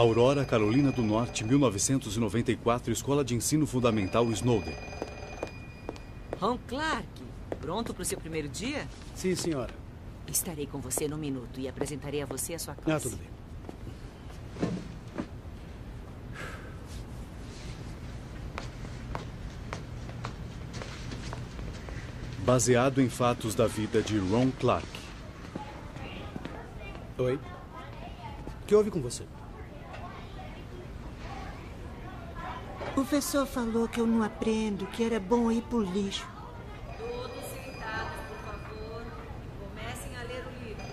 Aurora Carolina do Norte, 1994, Escola de Ensino Fundamental Snowden. Ron Clark, pronto para o seu primeiro dia? Sim, senhora. Estarei com você num minuto e apresentarei a você a sua classe. Ah, tudo bem. Baseado em fatos da vida de Ron Clark. Oi. O que houve com você? O professor falou que eu não aprendo, que era bom ir pro lixo. Todos sentados, por favor, comecem a ler o livro.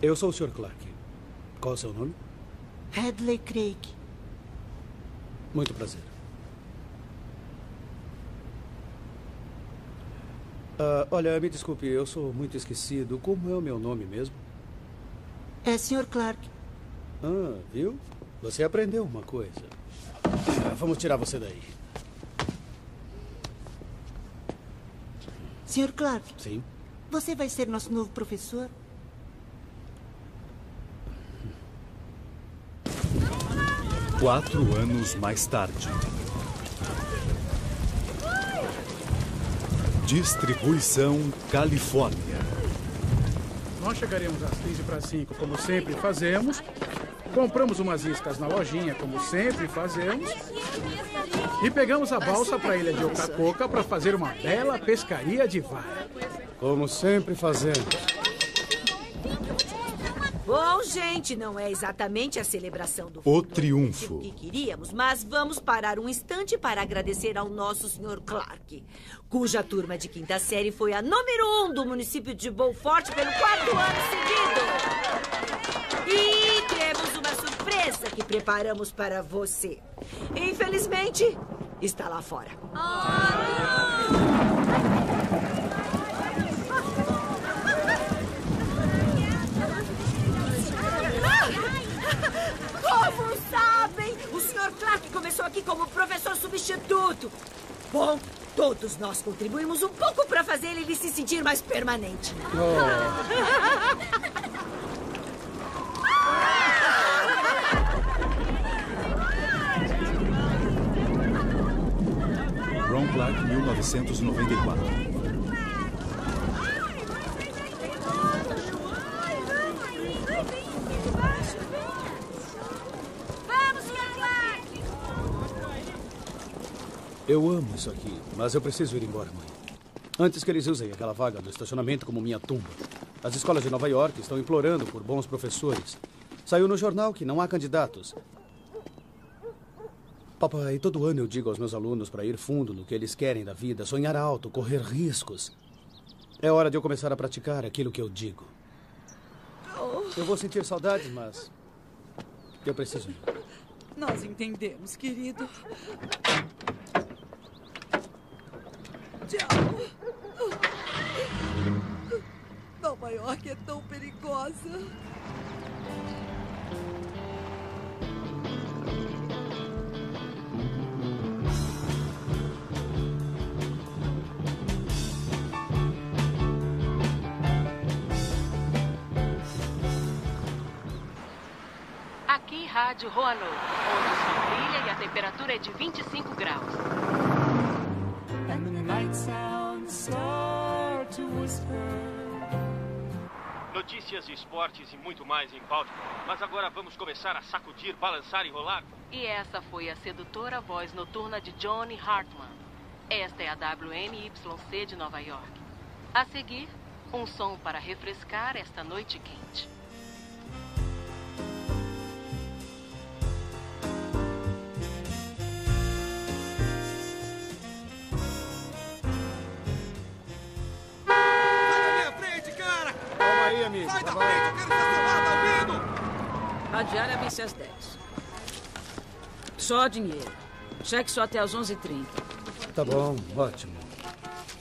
Eu sou o Sr. Clark. Qual é o seu nome? Hadley Craig. Muito prazer. Olha, me desculpe, eu sou muito esquecido. Como é o meu nome mesmo? É Sr. Clark. Ah, viu? Você aprendeu uma coisa. Vamos tirar você daí. Sr. Clark? Sim? Você vai ser nosso novo professor? Quatro anos mais tarde. Distribuição Califórnia. Nós chegaremos às 4:45, como sempre fazemos. Compramos umas iscas na lojinha, como sempre fazemos. E pegamos a balsa para a ilha de Ocapoca para fazer uma bela pescaria de vara. Como sempre fazemos. Bom, gente, não é exatamente a celebração do o triunfo que queríamos, mas vamos parar um instante para agradecer ao nosso Sr. Clark, cuja turma de quinta série foi a número 1 do município de Boa Forte pelo 4º ano seguido. E temos uma surpresa que preparamos para você. Infelizmente, está lá fora. Como sabem, o Sr. Clark começou aqui como professor substituto. Bom, todos nós contribuímos um pouco para fazer ele se sentir mais permanente. Oh. Ron Clark, 1994. Eu amo isso aqui, mas eu preciso ir embora, mãe. Antes que eles usem aquela vaga do estacionamento como minha tumba. As escolas de Nova York estão implorando por bons professores. Saiu no jornal que não há candidatos. Papai, todo ano eu digo aos meus alunos para ir fundo no que eles querem da vida, sonhar alto, correr riscos. É hora de eu começar a praticar aquilo que eu digo. Eu vou sentir saudades, mas eu preciso ir. Nós entendemos, querido. Nova York é tão perigosa. Aqui, Rádio Roano, onde brilha e a temperatura é de 25 graus. Notícias, esportes e muito mais em Baltimore. Mas agora vamos começar a sacudir, balançar e rolar. E essa foi a sedutora voz noturna de Johnny Hartman. Esta é a WNYC de Nova York. A seguir, um som para refrescar esta noite quente. Sai da frente, eu quero ser tomado, ouvido! A diária vence às 10. Só dinheiro. Cheque só até às 11:30. Tá bom, ótimo.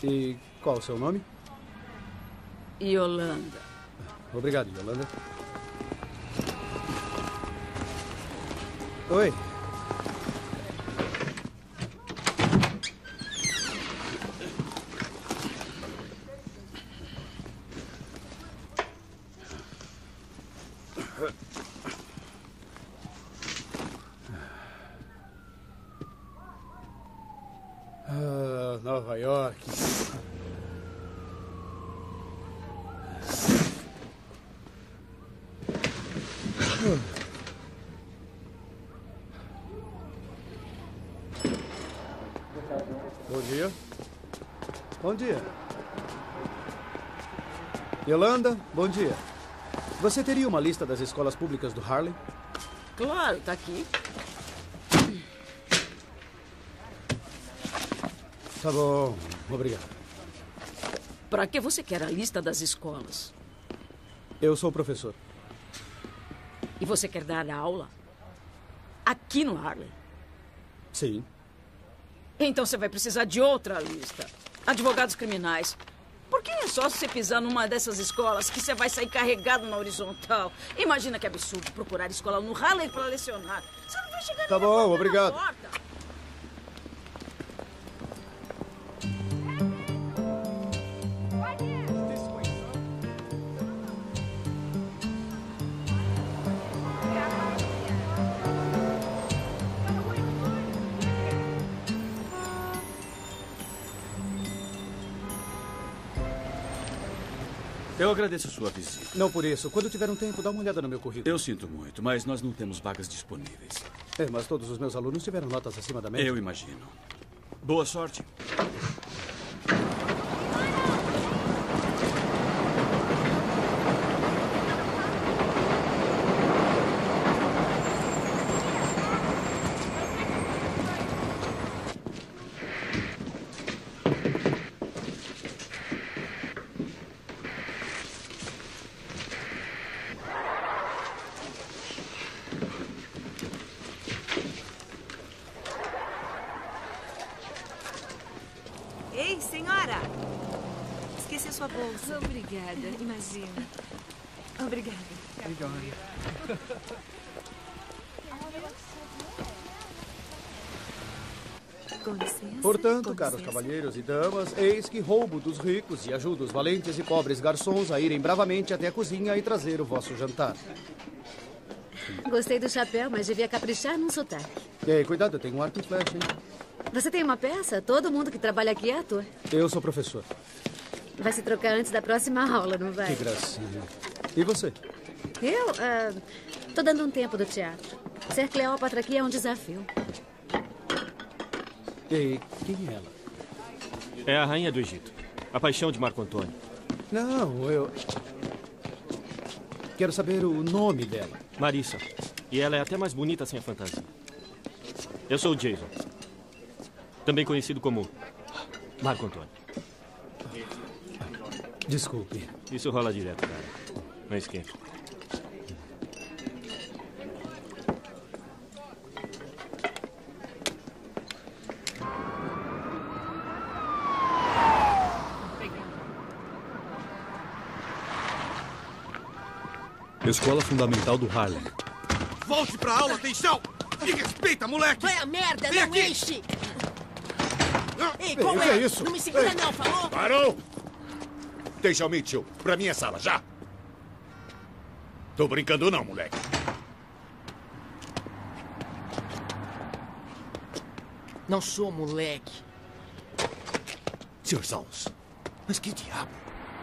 E qual o seu nome? Yolanda. Obrigado, Yolanda. Oi. Ah, Nova York. Bom dia. Bom dia. Yolanda, bom dia. Você teria uma lista das escolas públicas do Harlem? Claro, tá aqui. Tá bom, obrigado. Para que você quer a lista das escolas? Eu sou professor. E você quer dar aula? Aqui no Harlem? Sim. Então você vai precisar de outra lista. Advogados criminais. Porque é só você pisar numa dessas escolas que você vai sair carregado na horizontal. Imagina que absurdo procurar escola no Harlem para lecionar. Você não vai chegar tá bom, obrigado. Na porta. Eu agradeço a sua visita. Não por isso. Quando tiver um tempo, dá uma olhada no meu currículo. Eu sinto muito, mas nós não temos vagas disponíveis. É, mas todos os meus alunos tiveram notas acima da média. Eu imagino. Boa sorte. Obrigada, imagina. Obrigada. Obrigada. Com licença. Portanto, caros cavalheiros e damas, eis que roubo dos ricos e ajudo os valentes e pobres garçons a irem bravamente até a cozinha e trazer o vosso jantar. Gostei do chapéu, mas devia caprichar num sotaque. Ei, cuidado, eu tenho um arco e flecha, hein? Você tem uma peça? Todo mundo que trabalha aqui é ator. Eu sou professor. Vai se trocar antes da próxima aula, não vai? Que gracinha. E você? Eu? Tô dando um tempo do teatro. Ser Cleópatra aqui é um desafio. E quem é ela? É a rainha do Egito. A paixão de Marco Antônio. Não, eu... Quero saber o nome dela. Marissa. E ela é até mais bonita sem a fantasia. Eu sou o Jason. Também conhecido como Marco Antônio. Desculpe. Isso rola direto, cara. Não esquenta. Escola Fundamental do Harlem. Volte pra aula, atenção! Me respeita, moleque! Vai a merda, vem não aqui. Enche! Ei, como é? Isso? Não me segura não, falou? Parou! Deixa o Mitchell pra minha sala, já! Tô brincando não, moleque. Não sou moleque. Sr. Salles, mas que diabo?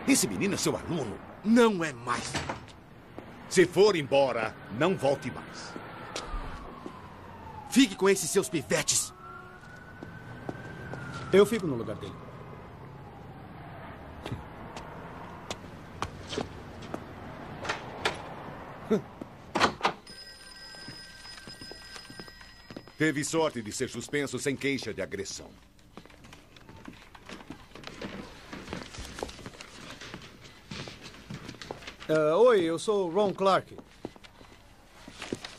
Esse menino é seu aluno. Não é mais. Se for embora, não volte mais. Fique com esses seus pivetes. Eu fico no lugar dele. Teve sorte de ser suspenso sem queixa de agressão. Oi, eu sou Ron Clark.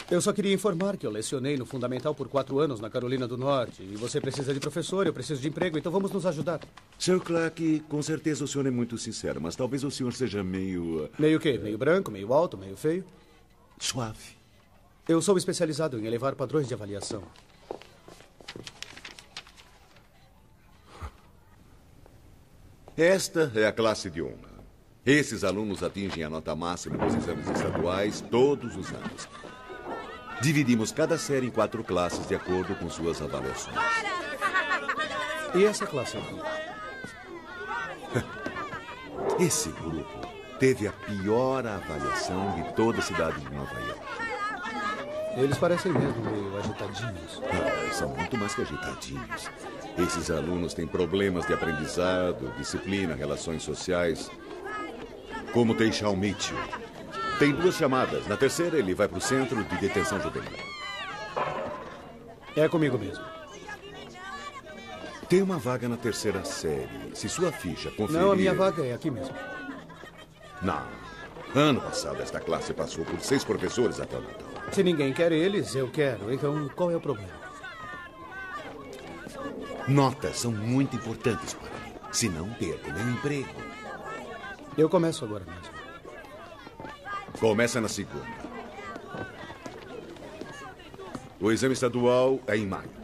Eu só queria informar que eu lecionei no Fundamental por 4 anos na Carolina do Norte. E você precisa de professor, eu preciso de emprego, então vamos nos ajudar. Sr. Clark, com certeza o senhor é muito sincero, mas talvez o senhor seja meio... Meio o quê? Meio branco, meio alto, meio feio? Suave. Eu sou especializado em elevar padrões de avaliação. Esta é a classe de honra. Esses alunos atingem a nota máxima dos exames estaduais todos os anos. Dividimos cada série em 4 classes de acordo com suas avaliações. E essa classe aqui? Esse grupo teve a pior avaliação de toda a cidade de Nova York. Eles parecem mesmo meio agitadinhos. Ah, são muito mais que agitadinhos. Esses alunos têm problemas de aprendizado, disciplina, relações sociais. Como deixar o Mitchell. Tem 2 chamadas. Na terceira, ele vai para o centro de detenção juvenil. É comigo mesmo. Tem uma vaga na terceira série. Se sua ficha conferir... Não, a minha vaga é aqui mesmo. Não. Ano passado, esta classe passou por 6 professores até o Natal. Se ninguém quer eles, eu quero. Então, qual é o problema? Notas são muito importantes para mim. Se não, perco meu emprego. Eu começo agora mesmo. Começa na segunda. O exame estadual é em maio.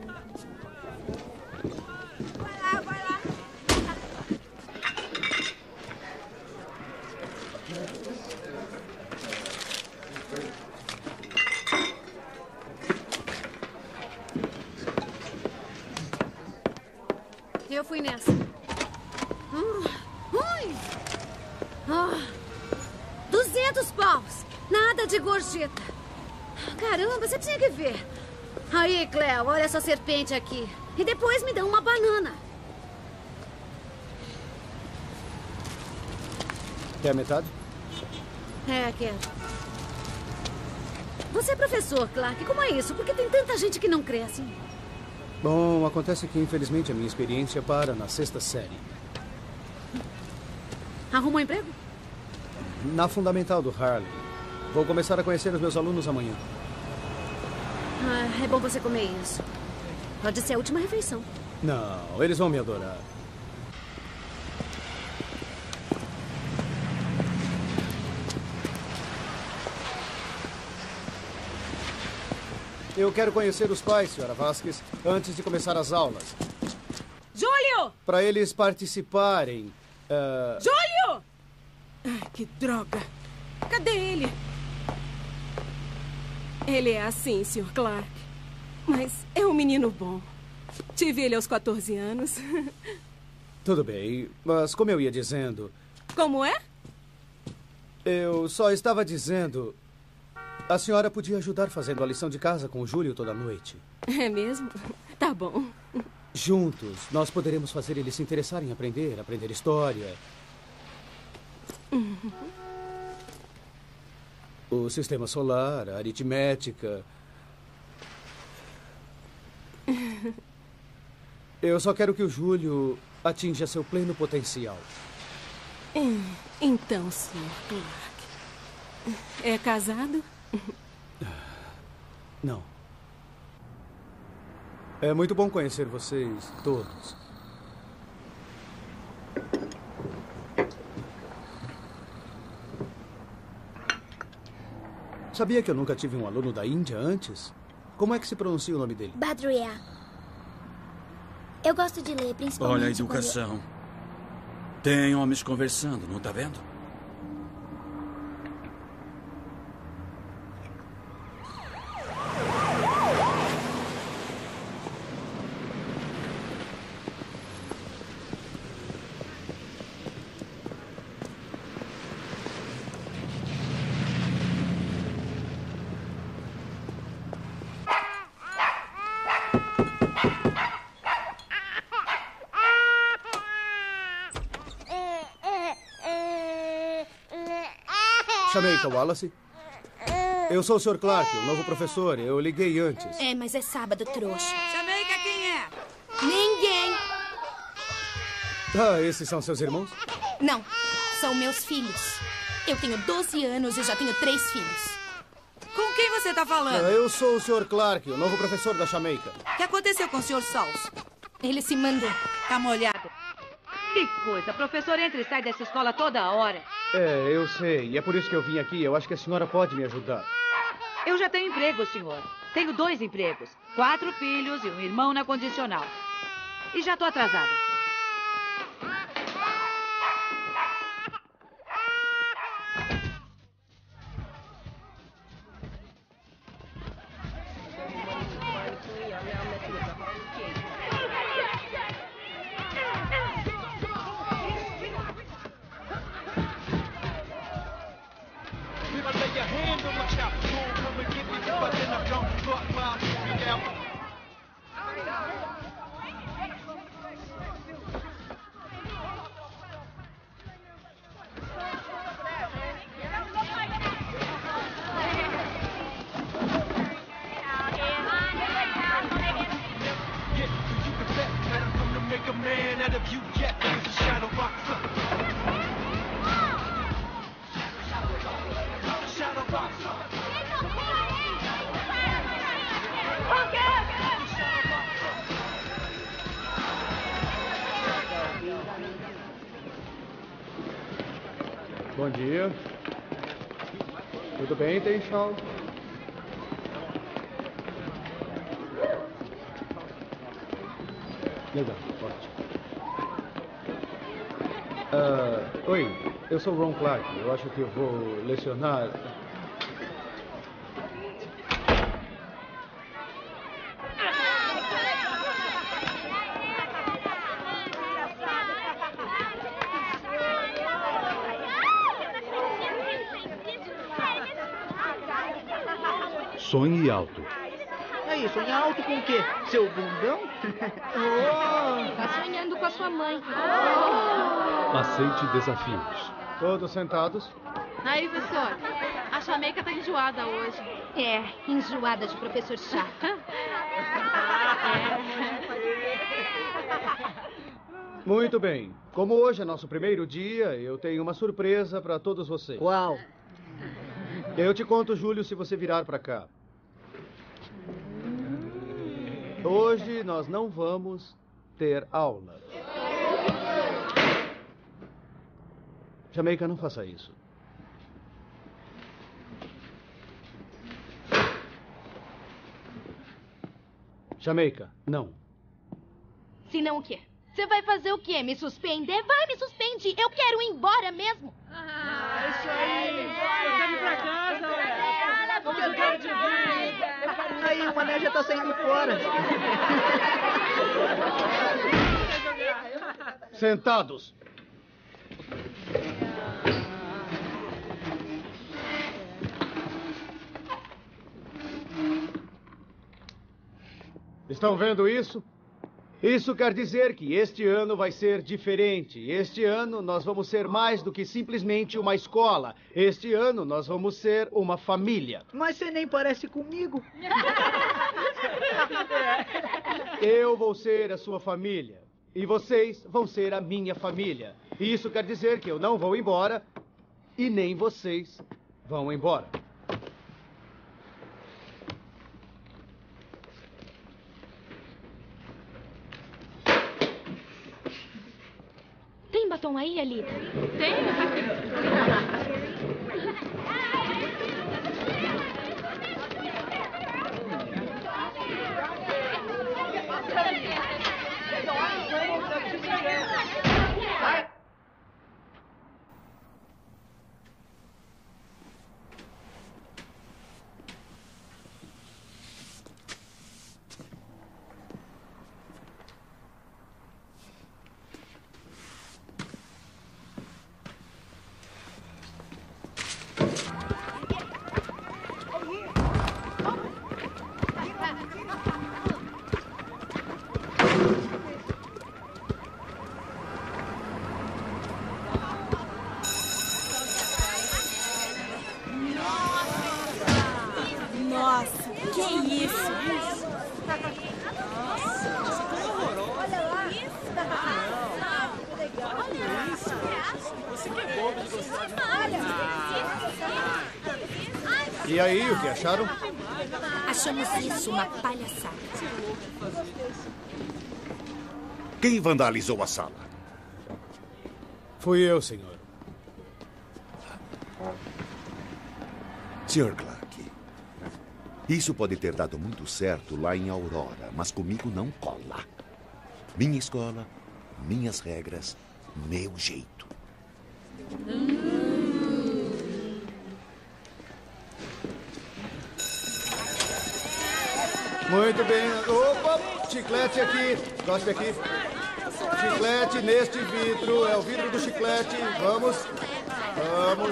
Olha essa serpente aqui. E depois me dão uma banana. Quer a metade? É, quero. Você é professor, Clark. Como é isso? Por que tem tanta gente que não cresce? Bom, acontece que, infelizmente, a minha experiência para na 6ª série. Arrumou emprego? Na Fundamental do Harlem. Vou começar a conhecer os meus alunos amanhã. Ah, é bom você comer isso. Pode ser a última refeição. Não, eles vão me adorar. Eu quero conhecer os pais, Sra. Vasquez, antes de começar as aulas. Júlio! Para eles participarem... Júlio! Ai, que droga. Cadê ele? Ele é assim, Sr. Clark. Mas é um menino bom. Tive ele aos 14 anos. Tudo bem, mas como eu ia dizendo... Como é? Eu só estava dizendo... A senhora podia ajudar fazendo a lição de casa com o Júlio toda noite. É mesmo? Tá bom. Juntos, nós poderemos fazer ele se interessar em aprender história. O sistema solar, a aritmética... Eu só quero que o Júlio atinja seu pleno potencial. Então, Sr. Clark, é casado? Não. É muito bom conhecer vocês todos. Sabia que eu nunca tive um aluno da Índia antes? Como é que se pronuncia o nome dele? Badria. Eu gosto de ler, principalmente... Olha a educação. Tem homens conversando, não tá vendo? Shameika, Wallace. Eu sou o Sr. Clark, o novo professor. Eu liguei antes. É, mas é sábado, trouxa. Shameika, quem é? Ninguém. Ah, esses são seus irmãos? Não, são meus filhos. Eu tenho 12 anos e já tenho 3 filhos. Com quem você está falando? Eu sou o Sr. Clark, o novo professor da Shameika. O que aconteceu com o Sr. Sauls? Ele se mandou. Tá molhado. Que coisa, o professor entra e sai dessa escola toda hora. É, eu sei. E é por isso que eu vim aqui. Eu acho que a senhora pode me ajudar. Eu já tenho emprego, senhor. Tenho 2 empregos, 4 filhos e um irmão na condicional. E já estou atrasada. Bom dia. Tudo bem, Teixeira? Legal, ótimo. Oi, eu sou o Ron Clark. Eu acho que eu vou lecionar... Sonhe alto. Aí, sonha alto com o quê? Seu bundão? Oh. Tá sonhando com a sua mãe. Oh. Aceite desafios. Todos sentados? Aí, professor. A Shameika tá enjoada hoje. É, enjoada de professor chato. Muito bem. Como hoje é nosso primeiro dia, eu tenho uma surpresa para todos vocês. Uau! Eu te conto, Júlio, se você virar para cá. Hoje nós não vamos ter aula. Jamaica, não faça isso. Jamaica, não. Se não, o quê? Você vai fazer o quê? Me suspender? Vai, me suspende. Eu quero ir embora mesmo. Ah, isso aí. Eu quero ir pra casa. Como eu quero te ver. Aí, o Mané já tá saindo fora. Sentados. Estão vendo isso? Isso quer dizer que este ano vai ser diferente. Este ano nós vamos ser mais do que simplesmente uma escola. Este ano nós vamos ser uma família. Mas você nem parece comigo. Eu vou ser a sua família. E vocês vão ser a minha família. E isso quer dizer que eu não vou embora e nem vocês vão embora. Estão aí, Alita? Tem? E aí, o que acharam? Achamos isso uma palhaçada. Quem vandalizou a sala? Fui eu, senhor. Sr. Clark, isso pode ter dado muito certo lá em Aurora, mas comigo não cola. Minha escola, minhas regras, meu jeito. Muito bem. Opa, chiclete aqui. Goste aqui. Chiclete neste vidro. É o vidro do chiclete. Vamos. Vamos.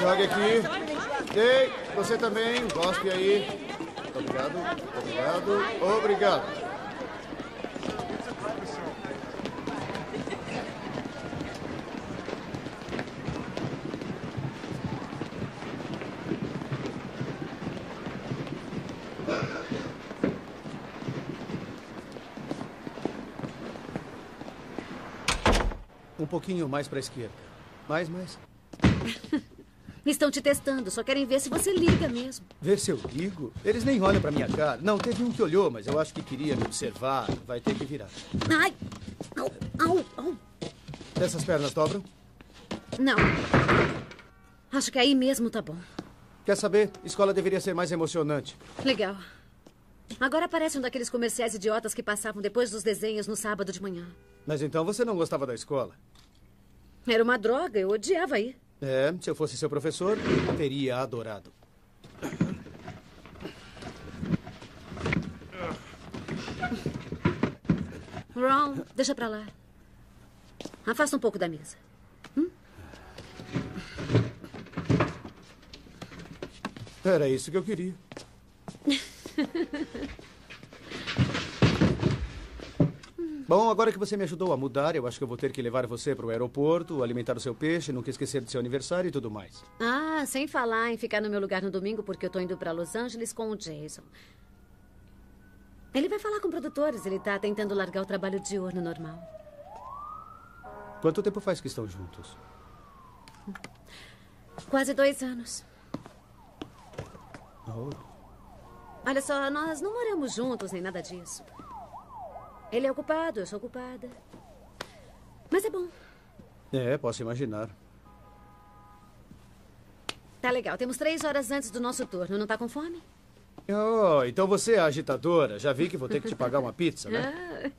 Jogue aqui. Ei, você também. Gospe aí. Obrigado, obrigado, obrigado. Um pouquinho mais para a esquerda. Mais. Estão te testando, só querem ver se você liga mesmo. Ver se eu ligo? Eles nem olham pra minha cara. Não, teve um que olhou, mas eu acho que queria me observar. Vai ter que virar. Ai! Au! Essas pernas dobram? Não. Acho que aí mesmo tá bom. Quer saber? Escola deveria ser mais emocionante. Legal. Agora parece um daqueles comerciais idiotas que passavam depois dos desenhos no sábado de manhã. Mas então você não gostava da escola? Era uma droga, eu odiava ir. É, se eu fosse seu professor, eu teria adorado. Ron, deixa pra lá. Afasta um pouco da mesa. Era isso que eu queria. Bom, agora que você me ajudou a mudar, eu acho que eu vou ter que levar você para o aeroporto, alimentar o seu peixe, nunca esquecer de seu aniversário e tudo mais. Ah, sem falar em ficar no meu lugar no domingo, porque eu tô indo para Los Angeles com o Jason. Ele vai falar com produtores, ele tá tentando largar o trabalho diurno normal. Quanto tempo faz que estão juntos? Quase 2 anos. Oh. Olha só, nós não moramos juntos nem nada disso. Ele é ocupado, eu sou ocupada. Mas é bom. É, posso imaginar. Tá legal, temos 3 horas antes do nosso turno, não tá com fome? Oh, então você é a agitadora. Já vi que vou ter que te pagar uma pizza, né?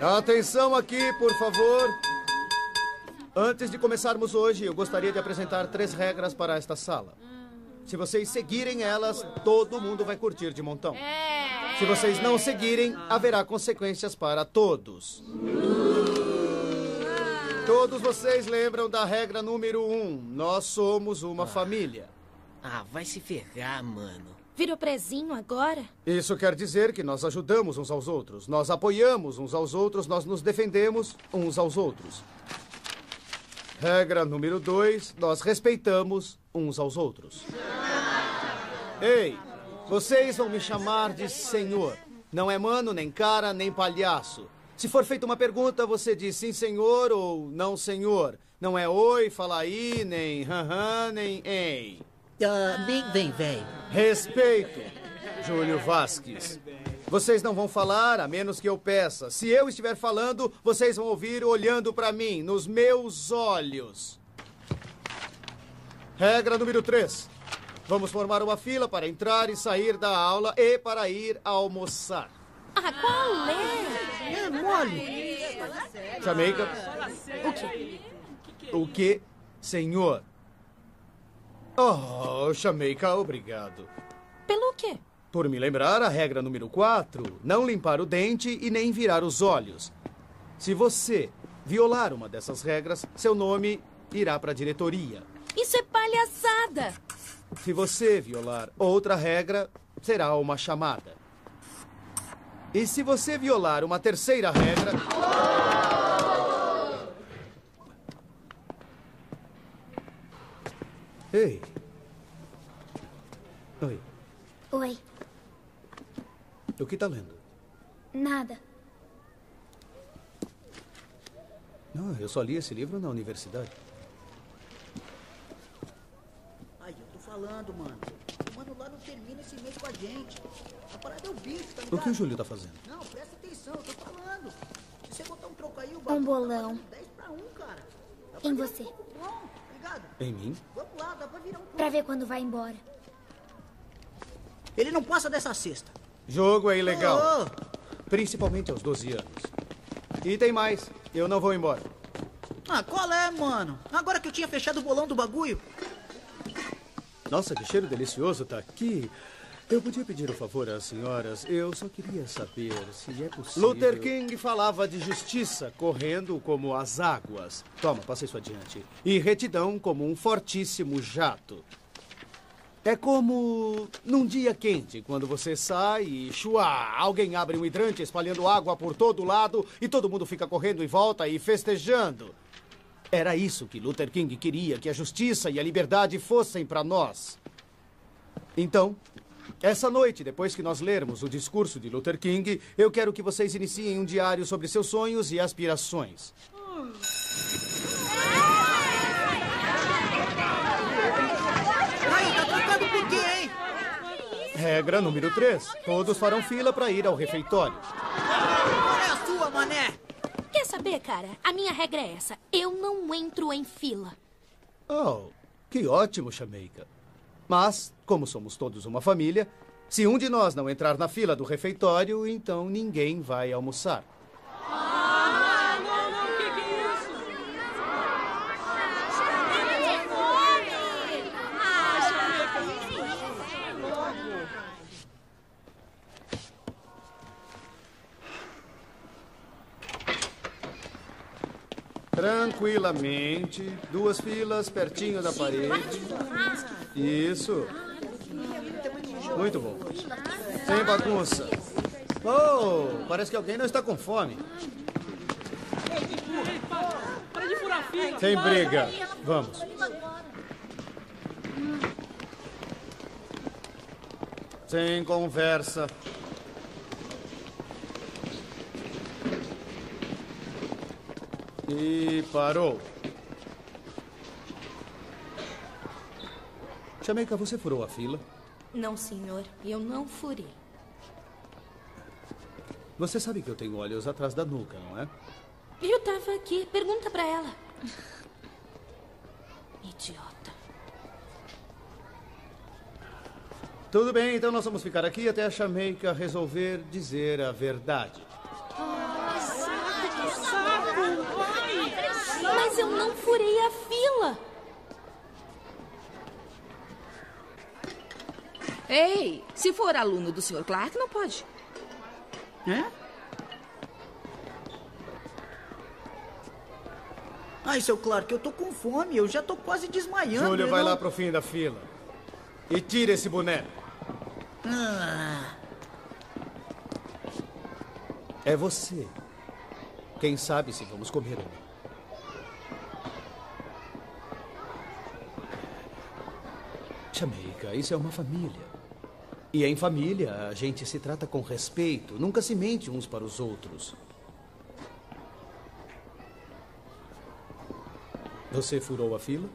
Atenção aqui, por favor. Antes de começarmos hoje, eu gostaria de apresentar 3 regras para esta sala. Se vocês seguirem elas, todo mundo vai curtir de montão. Se vocês não seguirem, haverá consequências para todos. Todos vocês lembram da regra número 1. Nós somos uma família. Ah, vai se ferrar, mano. Virou prezinho agora? Isso quer dizer que nós ajudamos uns aos outros. Nós apoiamos uns aos outros. Nós nos defendemos uns aos outros. Regra número 2. Nós respeitamos uns aos outros. Ei! Vocês vão me chamar de senhor. Não é mano, nem cara, nem palhaço. Se for feita uma pergunta, você diz sim, senhor, ou não, senhor. Não é oi, fala aí, nem hã, nem ei. Nem vem, velho. Respeito, Júlio Vasquez. Vocês não vão falar, a menos que eu peça. Se eu estiver falando, vocês vão ouvir olhando para mim, nos meus olhos. Regra número 3. Vamos formar uma fila para entrar e sair da aula e para ir almoçar. Ah, qual é? É mole. Jamaica. O quê? O quê, senhor? Oh, Jamaica, obrigado. Pelo quê? Por me lembrar a regra número 4, não limpar o dente e nem virar os olhos. Se você violar uma dessas regras, seu nome irá para a diretoria. Isso é palhaçada! Se você violar outra regra, será uma chamada. E se você violar uma 3ª regra... Ei. Oi. Oi. O que tá lendo? Nada. Não, eu só li esse livro na universidade. Falando, mano. O mano lá não termina esse mês com a gente. A parada é o bicho, tá ligado? O que o Júlio tá fazendo? Não, presta atenção, eu tô falando. Se você botar um troco aí, o bagulho... Um bolão. Tá 10 pra 1, cara. Em você. Bom, ligado? Em mim? Vamos lá, dá pra virar um... Pra ver quando vai embora. Ele não passa dessa cesta. Jogo é ilegal. Oh. Principalmente aos 12 anos. E tem mais. Eu não vou embora. Ah, qual é, mano? Agora que eu tinha fechado o bolão do bagulho... Nossa, que cheiro delicioso tá aqui. Eu podia pedir um favor às senhoras? Eu só queria saber se é possível... Luther King falava de justiça, correndo como as águas. Toma, passa isso adiante. E retidão como um fortíssimo jato. É como num dia quente, quando você sai e chua, alguém abre um hidrante espalhando água por todo lado e todo mundo fica correndo em volta e festejando. Era isso que Luther King queria, que a justiça e a liberdade fossem para nós. Então, essa noite, depois que nós lermos o discurso de Luther King, eu quero que vocês iniciem um diário sobre seus sonhos e aspirações. Regra número 3. Todos farão fila para ir ao refeitório. Qual é a sua, mané? Quer saber, cara? A minha regra é essa. Eu não entro em fila. Oh, que ótimo, Shameika. Mas, como somos todos uma família, se um de nós não entrar na fila do refeitório, então ninguém vai almoçar. Ah, não, o que é isso? Tranquilamente, duas filas pertinho da parede. Isso. Muito bom. Sem bagunça. Oh, parece que alguém não está com fome. Para de furar a fila. Sem briga. Vamos. Sem conversa. E parou. Jamaica, você furou a fila? Não, senhor. Eu não furei. Você sabe que eu tenho olhos atrás da nuca, não é? Eu estava aqui. Pergunta pra ela. Idiota. Tudo bem, então nós vamos ficar aqui até a Jamaica resolver dizer a verdade. Mas eu não furei a fila. Ei, se for aluno do Sr. Clark, não pode. Hã? Ai, Sr. Clark, eu tô com fome. Eu já tô quase desmaiando. Júlio, vai lá pro fim da fila. E tira esse boné. É você. Quem sabe se vamos comer ou não. Jamaica, isso é uma família. E em família, a gente se trata com respeito. Nunca se mente uns para os outros. Você furou a fila?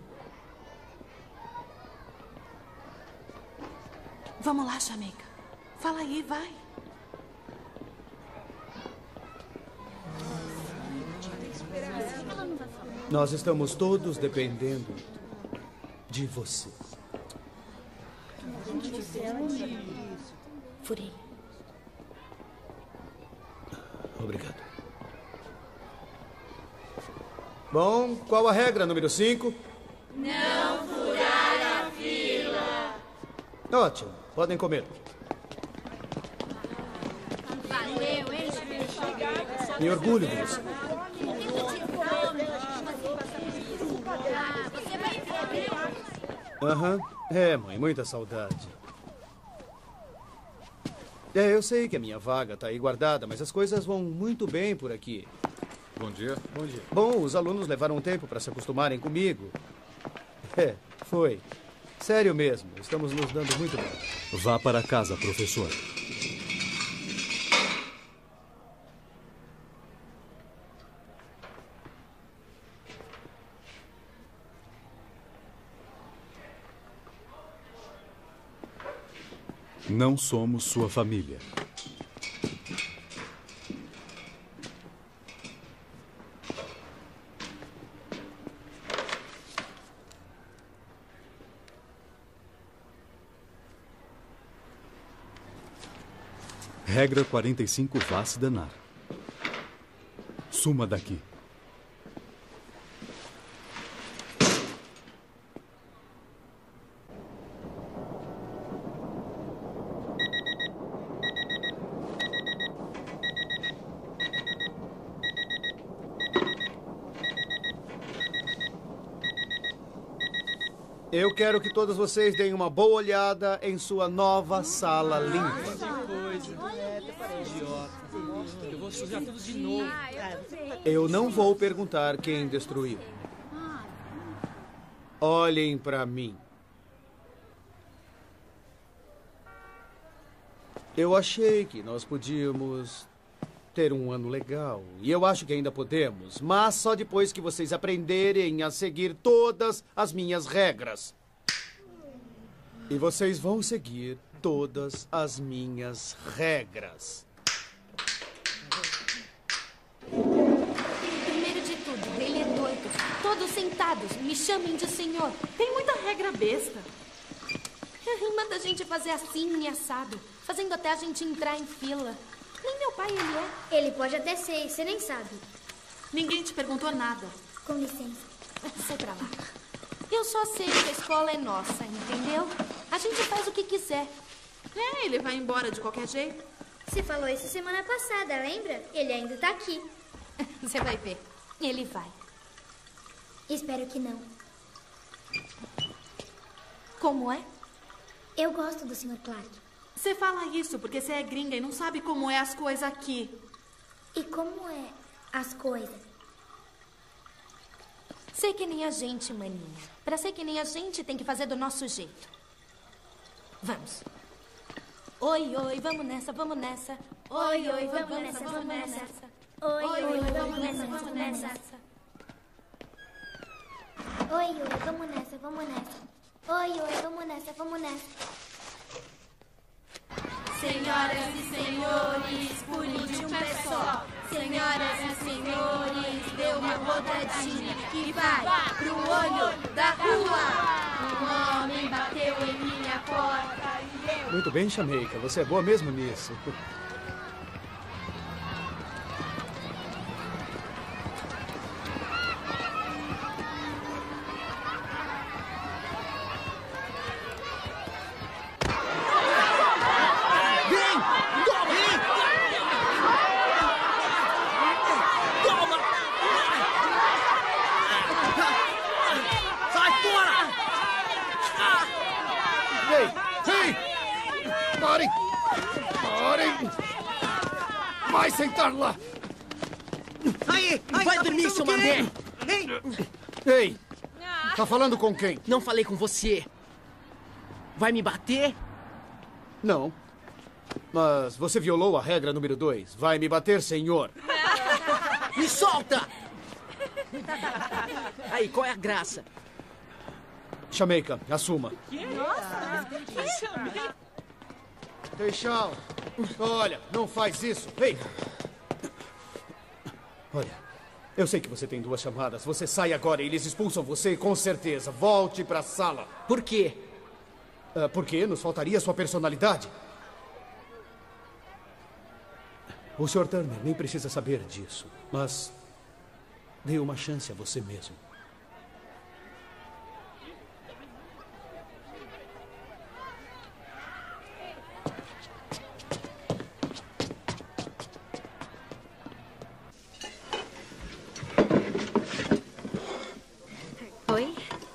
Vamos lá, Jamaica. Fala aí, vai. Nós estamos todos dependendo de você. Furei. Obrigado. Bom, qual a regra número 5? Não furar a fila. Ótimo, podem comer. Valeu, hein? Me orgulho de você. Aham. É, mãe, muita saudade. É, eu sei que a minha vaga está aí guardada, mas as coisas vão muito bem por aqui. Bom dia. Bom dia. Bom, os alunos levaram um tempo para se acostumarem comigo. É, foi. Sério mesmo, estamos nos dando muito bem. Vá para casa, professor. Não somos sua família. Regra 45, vá se danar. Suma daqui. Eu quero que todos vocês deem uma boa olhada em sua nova sala limpa. Eu não vou perguntar quem destruiu. Olhem para mim. Eu achei que nós podíamos ter um ano legal. E eu acho que ainda podemos. Mas só depois que vocês aprenderem a seguir todas as minhas regras. E vocês vão seguir todas as minhas regras. Primeiro de tudo, ele é doido. Todos sentados, me chamem de senhor. Tem muita regra besta. Manda a gente fazer assim e assado, fazendo até a gente entrar em fila. Nem meu pai ele é. Ele pode até ser, você nem sabe. Ninguém te perguntou nada. Com licença. Sai pra lá. Eu só sei que a escola é nossa, entendeu? A gente faz o que quiser. É, ele vai embora de qualquer jeito. Você falou isso semana passada, lembra? Ele ainda tá aqui. Você vai ver. Ele vai. Espero que não. Como é? Eu gosto do Sr. Clark. Você fala isso porque você é gringa e não sabe como é as coisas aqui. E como é as coisas? Sei que nem a gente, maninha. Pra ser que nem a gente, tem que fazer do nosso jeito. Vamos. Oi, oi, vamos nessa, vamos nessa. Oi, oi, vamos nessa, vamos nessa. Oi, oi, vamos nessa, vamos nessa. Oi, oi, vamos nessa, vamos nessa. Oi, oi, vamos nessa, vamos nessa. Senhoras e senhores, pule de um pé só. Senhoras e senhores, dê uma rodadinha que vai pro olho da rua. Um homem bateu em minha porta e eu... Muito bem, Shameika, você é boa mesmo nisso. Vai sentar lá. Aí, vai dormir, seu mané. Ei, tá falando com quem? Não falei com você. Vai me bater? Não. Mas você violou a regra número 2. Vai me bater, senhor. Me solta! Aí, qual é a graça? Shameika, assuma. Nossa, mas Shameika... Teixão, olha, não faz isso. Ei! Olha, eu sei que você tem 2 chamadas. Você sai agora e eles expulsam você com certeza. Volte pra sala. Por quê? Porque nos faltaria sua personalidade. O Sr. Turner nem precisa saber disso, mas dê uma chance a você mesmo.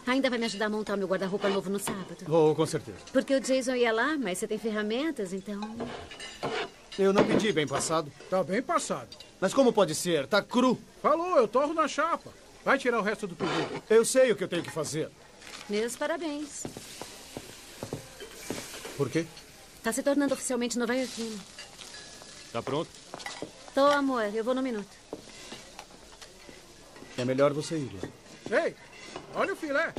Ainda vai me ajudar a montar o meu guarda-roupa novo no sábado? Vou, com certeza. Porque o Jason ia lá, mas você tem ferramentas, então... Eu não pedi bem passado. Tá bem passado. Mas como pode ser? Tá cru. Falou, eu torro na chapa. Vai tirar o resto do pedido. Eu sei o que eu tenho que fazer. Meus parabéns. Por quê? Tá se tornando oficialmente nova-iorquino. Tá pronto? Tô, amor. Eu vou no minuto. É melhor você ir lá. Ei! Olha o filé.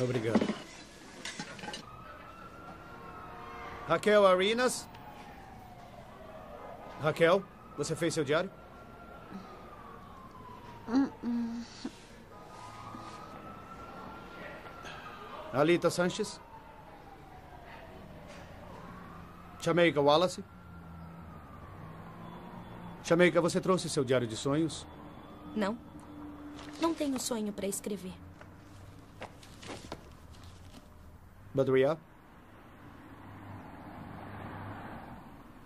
Obrigado. Raquel Arinas? Raquel, você fez seu diário? Alita Sanches? Shameika Wallace? Shameika, você trouxe seu diário de sonhos? Não. Não tenho sonho para escrever. Badria?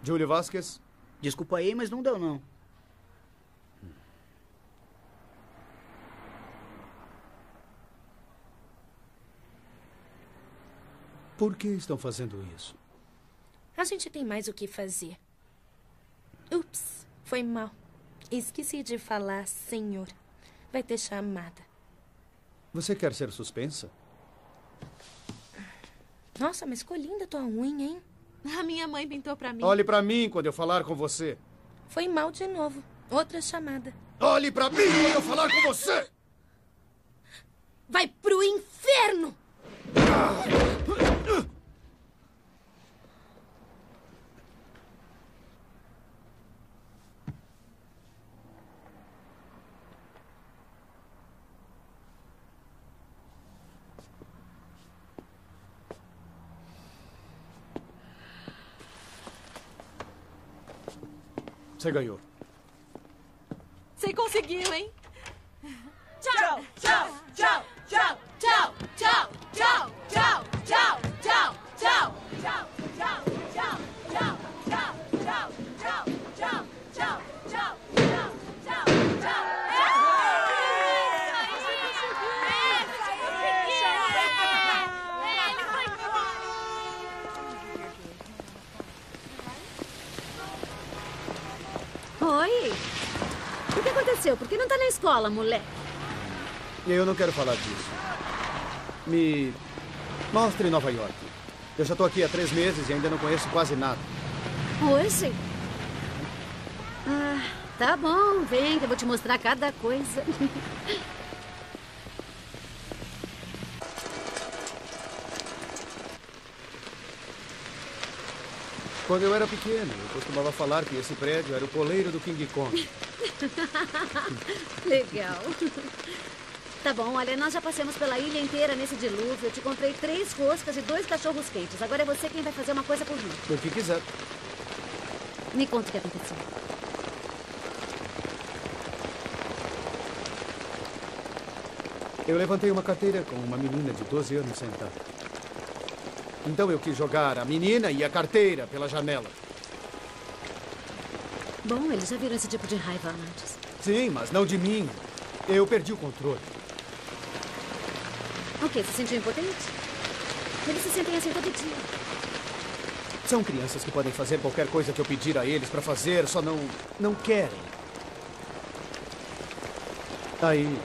Júlio Vasquez? Desculpa aí, mas não deu, não. Por que estão fazendo isso? A gente tem mais o que fazer. Ups, foi mal. Esqueci de falar, senhor. Vai ter chamada. Você quer ser suspensa? Nossa, mas ficou linda tua unha, hein? A minha mãe pintou pra mim. Olhe pra mim quando eu falar com você. Foi mal de novo. Outra chamada. Olhe pra mim quando eu falar com você! Vai pro inferno! Você ganhou. Você conseguiu, hein? Tchau, tchau, tchau, tchau, tchau, tchau, tchau, tchau, tchau, tchau, tchau, tchau, tchau, tchau, tchau, tchau, tchau, tchau, tchau, tchau, tchau, tchau, tchau. Oi? O que aconteceu? Por que não tá na escola, moleque? Eu não quero falar disso. Me mostre Nova York. Eu já tô aqui há 3 meses e ainda não conheço quase nada. Hoje? Ah, tá bom. Vem que eu vou te mostrar cada coisa. Quando eu era pequeno, eu costumava falar que esse prédio era o poleiro do King Kong. Legal. Tá bom, olha, nós já passamos pela ilha inteira nesse dilúvio. Eu te comprei 3 roscas e 2 cachorros-quentes. Agora é você quem vai fazer uma coisa por mim. O que quiser. Me conta o que aconteceu. Eu levantei uma carteira com uma menina de 12 anos sentada. Então eu quis jogar a menina e a carteira pela janela. Bom, eles já viram esse tipo de raiva antes. Sim, mas não de mim. Eu perdi o controle. O quê? Se sentiu impotente? Eles se sentem assim todo dia. São crianças que podem fazer qualquer coisa que eu pedir a eles para fazer, só não querem. Aí...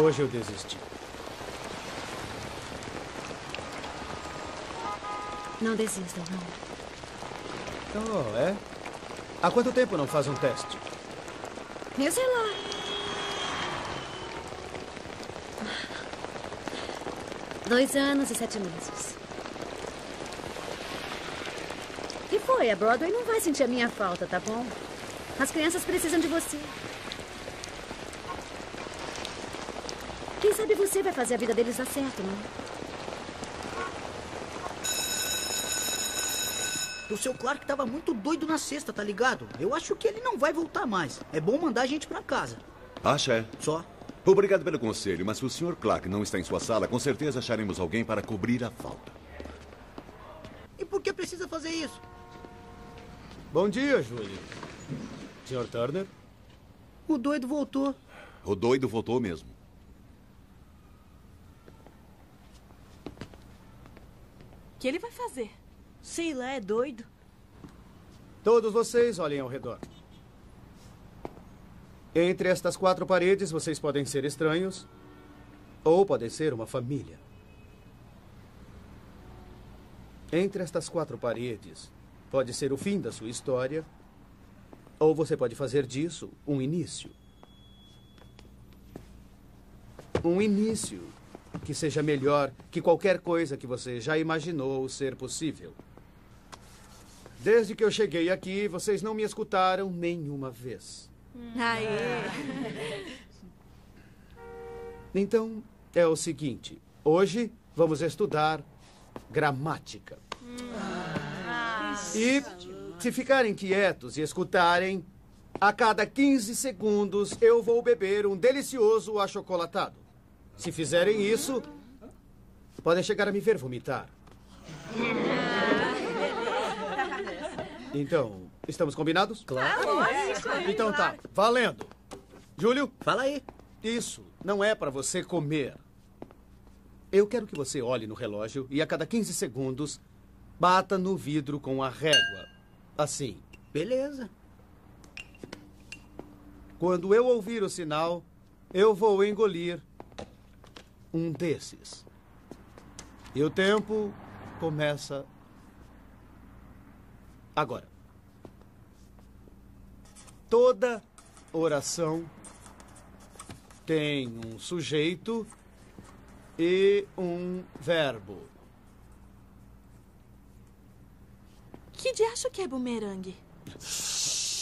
hoje eu desisti. Não desistam, não. Oh, é? Há quanto tempo não faz um teste? Eu sei lá. "2 anos e 7 meses. E foi, a Broadway não vai sentir a minha falta, tá bom? As crianças precisam de você. Quem sabe você vai fazer a vida deles dar certo, não? O seu Clark estava muito doido na sexta, tá ligado? Eu acho que ele não vai voltar mais. É bom mandar a gente pra casa. Acha, é? Só. Obrigado pelo conselho, mas se o Sr. Clark não está em sua sala, com certeza acharemos alguém para cobrir a falta. E por que precisa fazer isso? Bom dia, Júlio. Sr. Turner? O doido voltou. O doido voltou mesmo. O que ele vai fazer? Sei lá, é doido. Todos vocês olhem ao redor. Entre estas 4 paredes, vocês podem ser estranhos ou podem ser uma família. Entre estas 4 paredes, pode ser o fim da sua história ou você pode fazer disso um início. Um início que seja melhor que qualquer coisa que você já imaginou ser possível. Desde que eu cheguei aqui, vocês não me escutaram nenhuma vez. Aê. Então, é o seguinte. Hoje, vamos estudar gramática. E, se ficarem quietos e escutarem, a cada 15 segundos eu vou beber um delicioso achocolatado. Se fizerem isso, podem chegar a me ver vomitar. Então, estamos combinados? Claro. Então tá, valendo. Júlio? Fala aí. Isso não é pra você comer. Eu quero que você olhe no relógio e a cada 15 segundos bata no vidro com a régua. Assim. Beleza. Quando eu ouvir o sinal, eu vou engolir um desses. E o tempo começa agora. Toda oração tem um sujeito e um verbo. Que diacho que é bumerangue?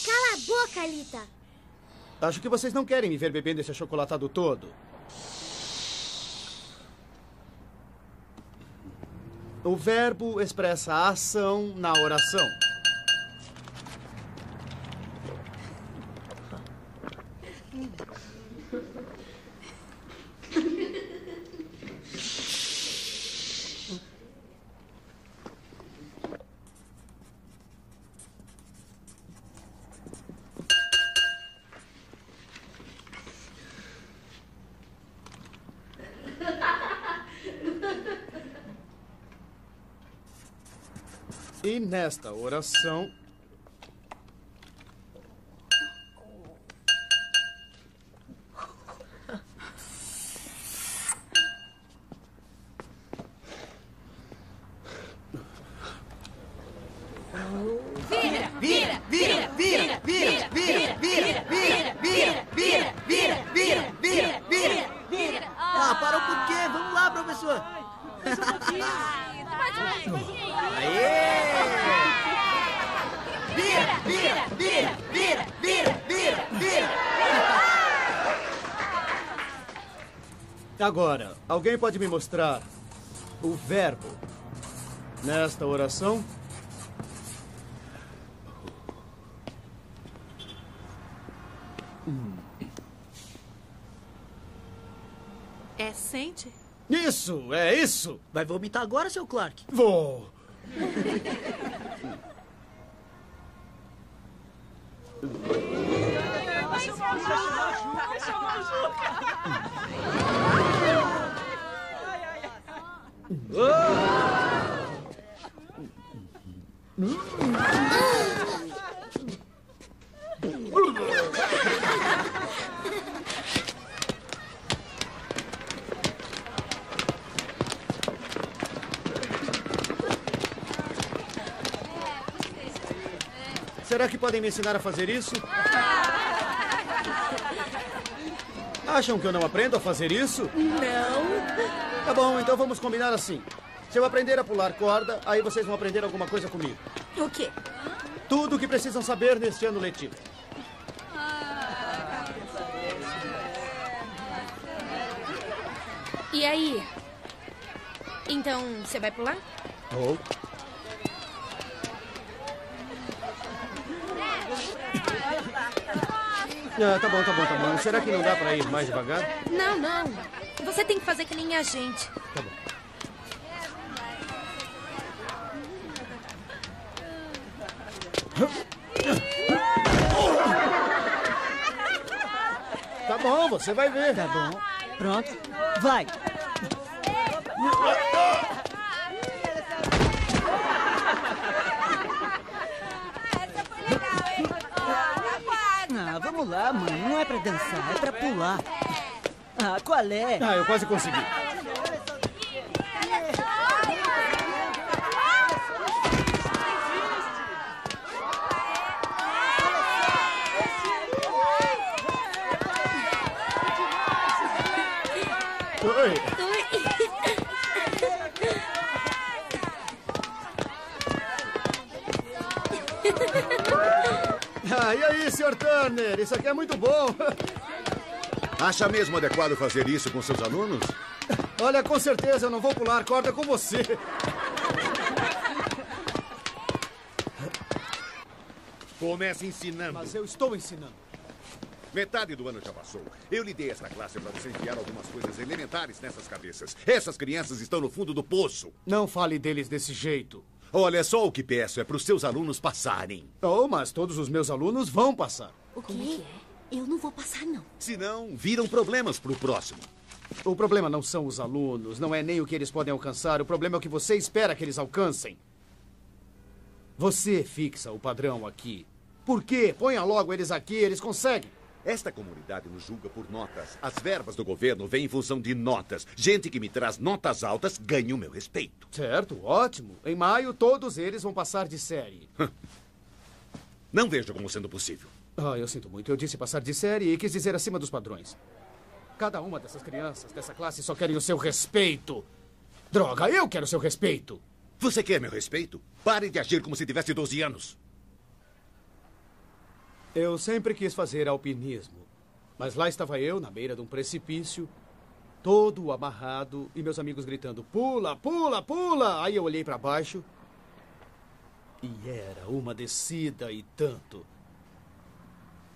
Cala a boca, Alita! Acho que vocês não querem me ver bebendo esse achocolatado todo. O verbo expressa a ação na oração. E nesta oração, vira. Ah, parou por quê? Vamos lá, professor. Aê! Vira! Agora, alguém pode me mostrar o verbo nesta oração? É sente? Isso, é isso! Vai vomitar agora, seu Clark? Vou! Será que podem me ensinar a fazer isso? Acham que eu não aprendo a fazer isso? Não. Tá bom, então vamos combinar assim. Se eu aprender a pular corda, aí vocês vão aprender alguma coisa comigo. O quê? Tudo o que precisam saber neste ano letivo. E aí? Então, você vai pular? Vou. Ah, tá bom. Será que não dá pra ir mais devagar? Não. Você tem que fazer que nem a gente. Tá bom. Tá bom, você vai ver. Tá bom. Pronto. Vai. Vamos lá, mãe. Não é pra dançar, é pra pular. Ah, qual é? Ah, eu quase consegui. E aí, Sr. Turner? Isso aqui é muito bom. Acha mesmo adequado fazer isso com seus alunos? Olha, com certeza eu não vou pular corda com você. Comece ensinando. Mas eu estou ensinando. Metade do ano já passou. Eu lhe dei esta classe para você enfiar algumas coisas elementares nessas cabeças. Essas crianças estão no fundo do poço. Não fale deles desse jeito. Olha, só o que peço é para os seus alunos passarem. Oh, mas todos os meus alunos vão passar. O quê? Eu não vou passar, não. Senão, viram problemas para o próximo. O problema não são os alunos, não é nem o que eles podem alcançar. O problema é o que você espera que eles alcancem. Você fixa o padrão aqui. Por quê? Ponha logo eles aqui, eles conseguem. Esta comunidade nos julga por notas. As verbas do governo vêm em função de notas. Gente que me traz notas altas ganha o meu respeito. Certo, ótimo. Em maio, todos eles vão passar de série. Não vejo como sendo possível. Ah, eu sinto muito. Eu disse passar de série e quis dizer acima dos padrões. Cada uma dessas crianças dessa classe só querem o seu respeito. Droga, eu quero o seu respeito. Você quer meu respeito? Pare de agir como se tivesse 12 anos. Eu sempre quis fazer alpinismo, mas lá estava eu, na beira de um precipício, todo amarrado, e meus amigos gritando, pula, pula, pula! Aí eu olhei para baixo e era uma descida e tanto.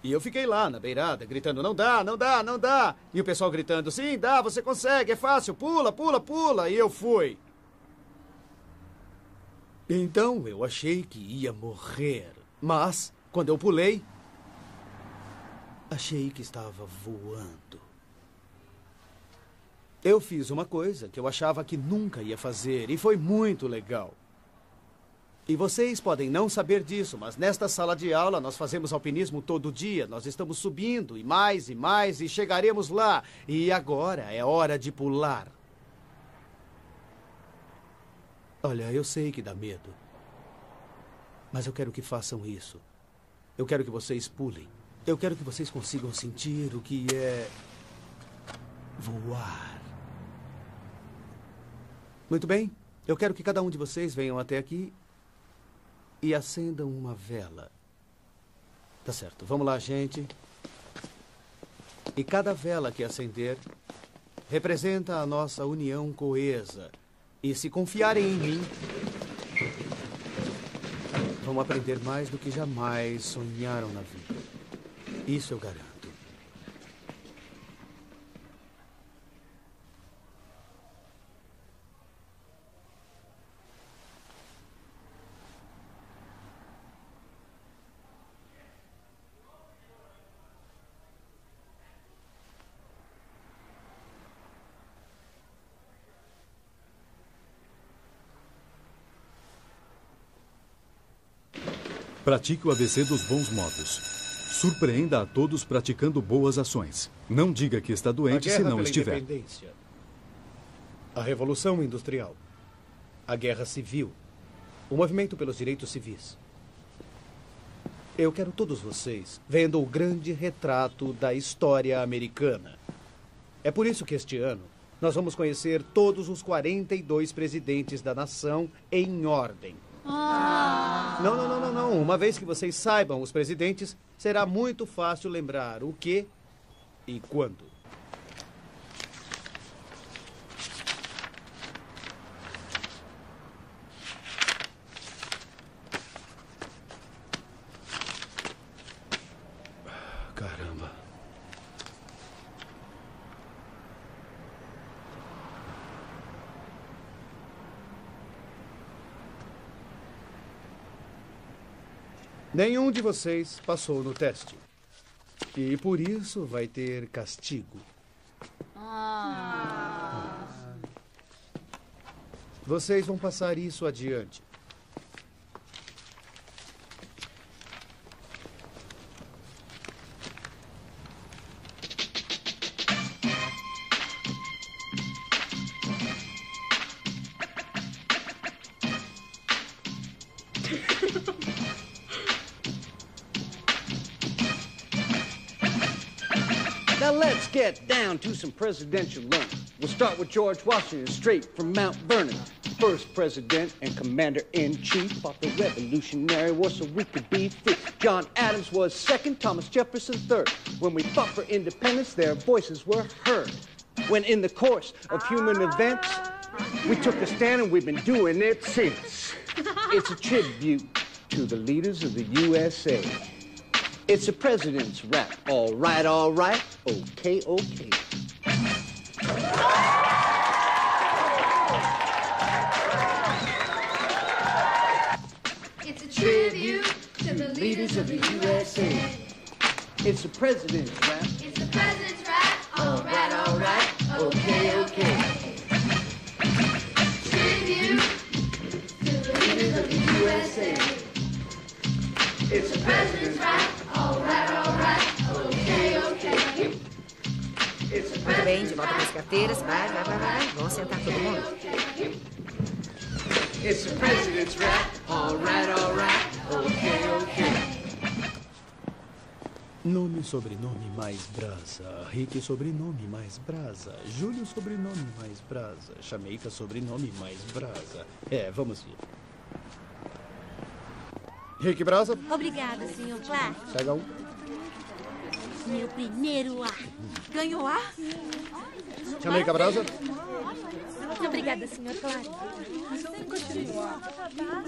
E eu fiquei lá, na beirada, gritando, não dá, não dá, não dá! E o pessoal gritando, sim, dá, você consegue, é fácil, pula, pula, pula! E eu fui. Então eu achei que ia morrer, mas quando eu pulei... achei que estava voando. Eu fiz uma coisa que eu achava que nunca ia fazer e foi muito legal. E vocês podem não saber disso, mas nesta sala de aula nós fazemos alpinismo todo dia. Nós estamos subindo e mais e chegaremos lá. E agora é hora de pular. Olha, eu sei que dá medo, mas eu quero que façam isso. Eu quero que vocês pulem. Eu quero que vocês consigam sentir o que é voar. Muito bem. Eu quero que cada um de vocês venham até aqui e acendam uma vela. Tá certo. Vamos lá, gente. E cada vela que acender representa a nossa união coesa. E se confiarem em mim, vão aprender mais do que jamais sonharam na vida. Isso eu garanto. Pratique o ABC dos bons modos. Surpreenda a todos praticando boas ações. Não diga que está doente se não estiver. A guerra pela independência, a Revolução Industrial, a Guerra Civil, o movimento pelos direitos civis. Eu quero todos vocês vendo o grande retrato da história americana. É por isso que este ano nós vamos conhecer todos os 42 presidentes da nação em ordem. Não, não, não, não, não. Uma vez que vocês saibam os presidentes, será muito fácil lembrar o que e quando. Caramba. Nenhum de vocês passou no teste. E por isso vai ter castigo. Vocês vão passar isso adiante. Get down to some presidential lunch. We'll start with George Washington, straight from Mount Vernon. First president and commander-in-chief of the Revolutionary War, so we could be free. John Adams was second, Thomas Jefferson third. When we fought for independence, their voices were heard. When in the course of human events, we took a stand and we've been doing it since. It's a tribute to the leaders of the USA. It's a president's rap. All right, all right. Okay, okay. It's a tribute to the leaders of the USA. It's a president's rap. It's a president's rap. All right, all right. Okay. volta para as carteiras. Vai, vai, vai, vai. Vamos sentar todo mundo. It's the president's rap. All right, all right. Okay, okay. Nome, sobrenome, mais brasa. Rick, sobrenome, mais brasa. Júlio, sobrenome, mais brasa. Shameika, sobrenome, mais brasa. É, vamos ver. Rick Brasa. Obrigada, Sr. Clark. Pega um. Meu primeiro ar. Ganhou ar? Jamaica Brasa. Obrigada, Sr. Clark. Eu não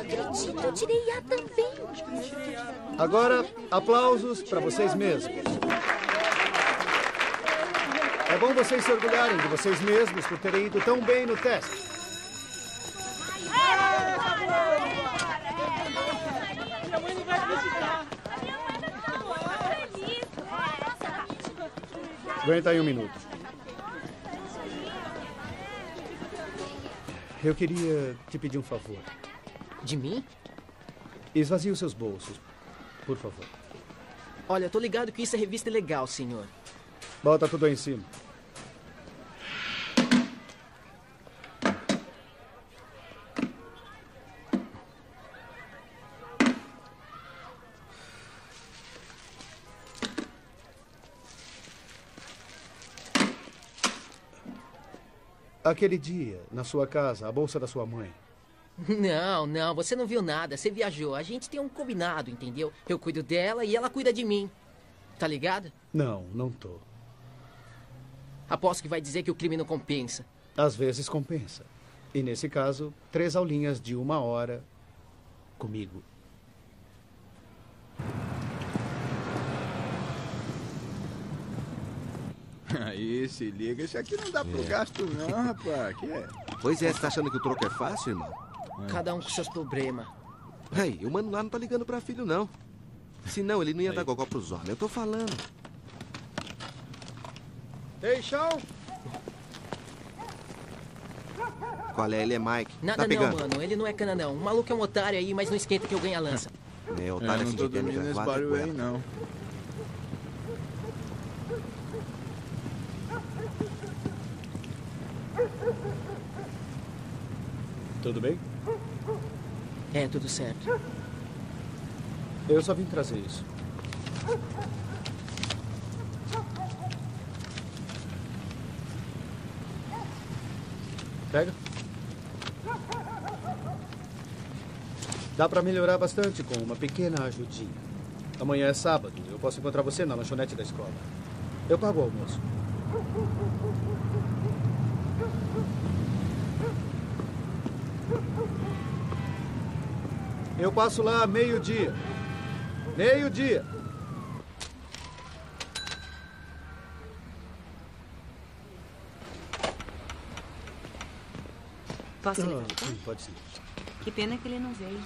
acredito, eu tirei ar também. Agora, aplausos para vocês mesmos. É bom vocês se orgulharem de vocês mesmos por terem ido tão bem no teste. Aguenta aí um minuto. Eu queria te pedir um favor. De mim? Esvazie os seus bolsos, por favor. Olha, tô ligado que isso é revista ilegal, senhor. Bota tudo aí em cima. Aquele dia, na sua casa, a bolsa da sua mãe. Não, não, você não viu nada, você viajou. A gente tem um combinado, entendeu? Eu cuido dela e ela cuida de mim. Tá ligado? Não, não tô. Aposto que vai dizer que o crime não compensa. Às vezes compensa. E nesse caso, 3 aulinhas de 1 hora comigo. Aí, se liga. Isso aqui não dá pro gasto, não, rapaz. Que é? Pois é, você tá achando que o troco é fácil, irmão? Cada um com seus problemas. Ei, o mano lá não tá ligando pra filho, não. Senão ele não ia dar gogó pros olhos. Eu tô falando. Ei, chão! Qual é? Ele é Mike. Nada tá pegando. Não, mano. Ele não é cana, não. O maluco é um otário aí, mas não esquenta que eu ganho a lança. É, otário não tô dormindo esse barulho aí, não. Tudo bem? É, tudo certo. Eu só vim trazer isso. Pega. Dá pra melhorar bastante com uma pequena ajudinha. Amanhã é sábado. Eu posso encontrar você na lanchonete da escola. Eu pago o almoço. Eu passo lá meio-dia. Meio-dia. Posso levantar? Sim, pode sim. Que pena que ele não veio.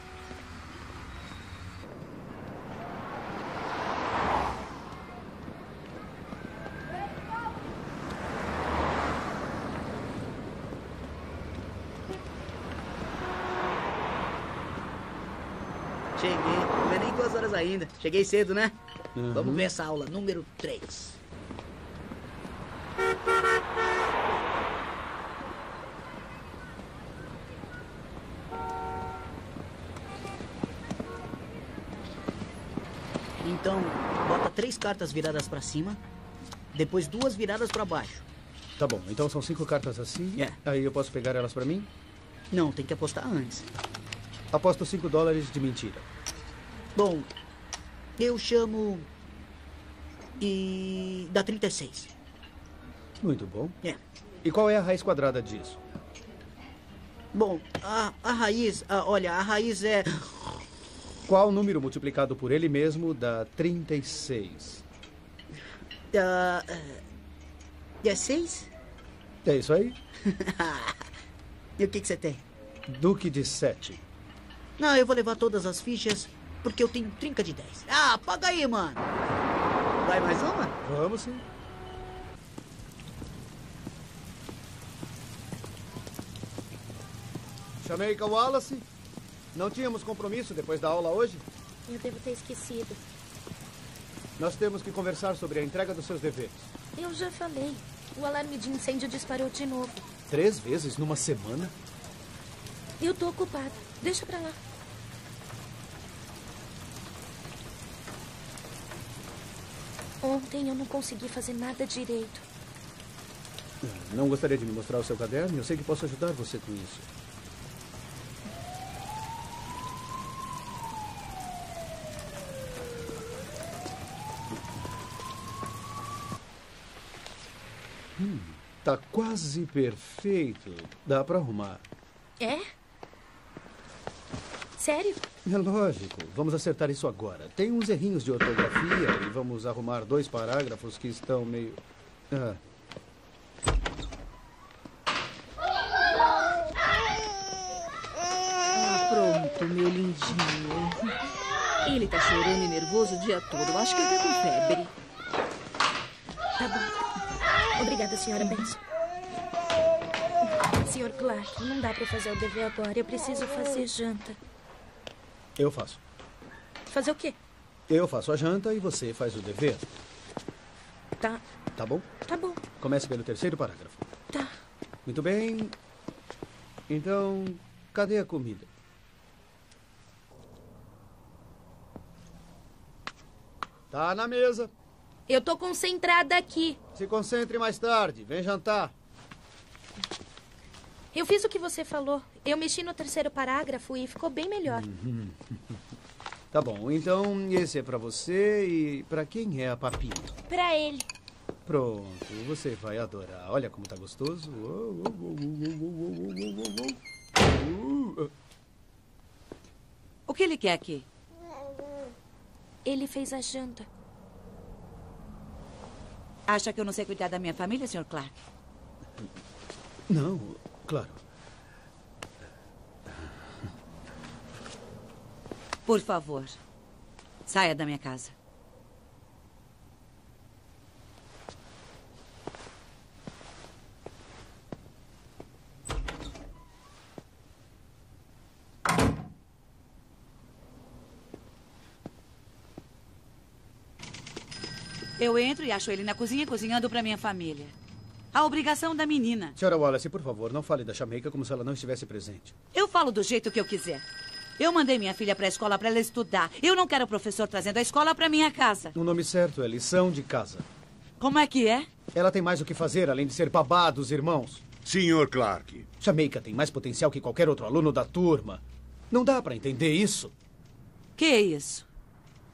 Cheguei, não é nem 2 horas ainda. Cheguei cedo, né? Uhum. Vamos ver essa aula número 3. Então, bota 3 cartas viradas pra cima, depois 2 viradas pra baixo. Tá bom, então são 5 cartas assim, aí eu posso pegar elas pra mim? Não, tem que apostar antes. Aposto $5 de mentira. Bom, eu chamo e dá 36. Muito bom. É. E qual é a raiz quadrada disso? Bom, a raiz é... Qual número multiplicado por ele mesmo dá 36? É 6? É isso aí. E o que você tem? Duque de 7. Não, eu vou levar todas as fichas, porque eu tenho trinca de 10. Ah, paga aí, mano. Vai mais uma? Vamos sim. Chamei com o Wallace. Não tínhamos compromisso depois da aula hoje? Eu devo ter esquecido. Nós temos que conversar sobre a entrega dos seus deveres. Eu já falei. O alarme de incêndio disparou de novo. 3 vezes numa semana? Eu tô ocupada. Deixa pra lá. Ontem eu não consegui fazer nada direito. Não gostaria de me mostrar o seu caderno? Eu sei que posso ajudar você com isso. Tá quase perfeito. Dá pra arrumar. É? Sério? É lógico. Vamos acertar isso agora. Tem uns errinhos de ortografia e vamos arrumar 2 parágrafos que estão meio... Pronto, meu lindinho. Ele tá chorando e nervoso o dia todo. Acho que ele tá com febre. Tá bom. Obrigada, Sra. Benson. Sr. Clark, não dá pra fazer o dever agora. Eu preciso fazer janta. Eu faço. Fazer o quê? Eu faço a janta e você faz o dever. Tá. Tá bom? Tá bom. Comece pelo 3º parágrafo. Tá. Muito bem. Então, cadê a comida? Tá na mesa. Eu tô concentrada aqui. Se concentre mais tarde. Vem jantar. Eu fiz o que você falou. Eu mexi no 3º parágrafo e ficou bem melhor. Tá bom, então esse é pra você e pra quem é a papinha? Pra ele. Pronto, você vai adorar. Olha como tá gostoso. O que ele quer aqui? Ele fez a janta. Acha que eu não sei cuidar da minha família, Sr. Clark? Não, claro. Por favor, saia da minha casa. Eu entro e acho ele na cozinha cozinhando para minha família. A obrigação da menina. Sra. Wallace, por favor, não fale da Jamaica como se ela não estivesse presente. Eu falo do jeito que eu quiser. Eu mandei minha filha para a escola para ela estudar. Eu não quero o professor trazendo a escola para minha casa. O nome certo é lição de casa. Como é que é? Ela tem mais o que fazer além de ser babá dos irmãos. Sr. Clark. Jamaica tem mais potencial que qualquer outro aluno da turma. Não dá para entender isso. Que é isso?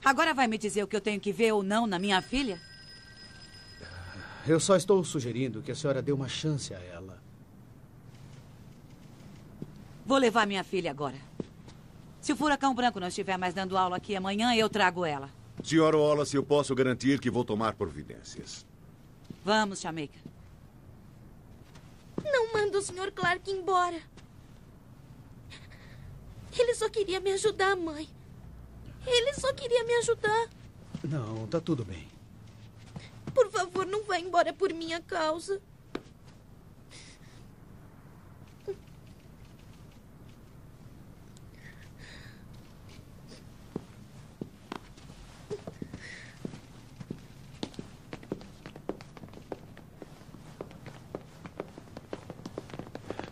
Agora vai me dizer o que eu tenho que ver ou não na minha filha? Eu só estou sugerindo que a senhora dê uma chance a ela. Vou levar minha filha agora. Se o furacão branco não estiver mais dando aula aqui amanhã, eu trago ela. Sra. Wallace, eu posso garantir que vou tomar providências. Vamos, Shameika. Não manda o Sr. Clark embora. Ele só queria me ajudar, mãe. Ele só queria me ajudar. Não, tá tudo bem. Por favor, não vá embora por minha causa.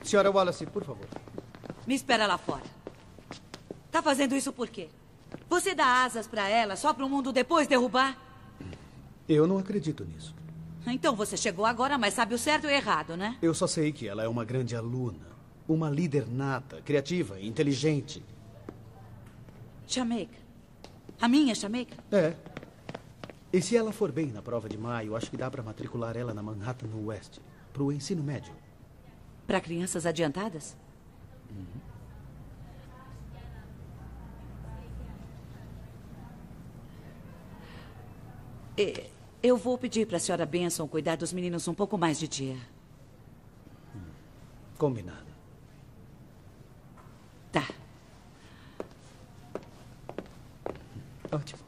Sra. Wallace, por favor. Me espera lá fora. Tá fazendo isso por quê? Você dá asas pra ela só pro mundo depois derrubar? Eu não acredito nisso. Então você chegou agora, mas sabe o certo e o errado, né? Eu só sei que ela é uma grande aluna. Uma líder nata, criativa e inteligente. Shameika. A minha Shameika? É. E se ela for bem na prova de maio, acho que dá pra matricular ela na Manhattan West. Pro ensino médio. Pra crianças adiantadas? Eu vou pedir para a Sra. Benson cuidar dos meninos um pouco mais de dia. Combinado. Tá. Ótimo.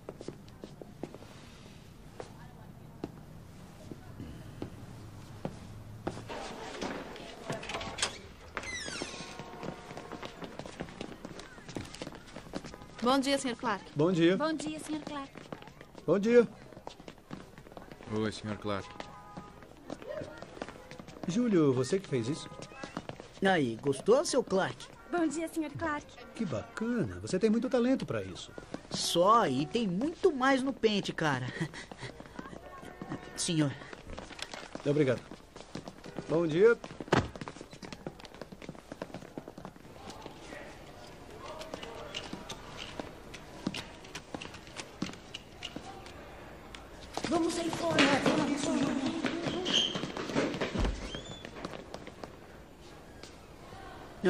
Bom dia, Sr. Clark. Bom dia. Bom dia, Sr. Clark. Bom dia. Oi, Sr. Clark. Júlio, você que fez isso? Aí, gostou, seu Clark? Bom dia, Sr. Clark. Que bacana. Você tem muito talento pra isso. Só, e tem muito mais no pente, cara. Senhor. Obrigado. Bom dia. Vamos sair fora.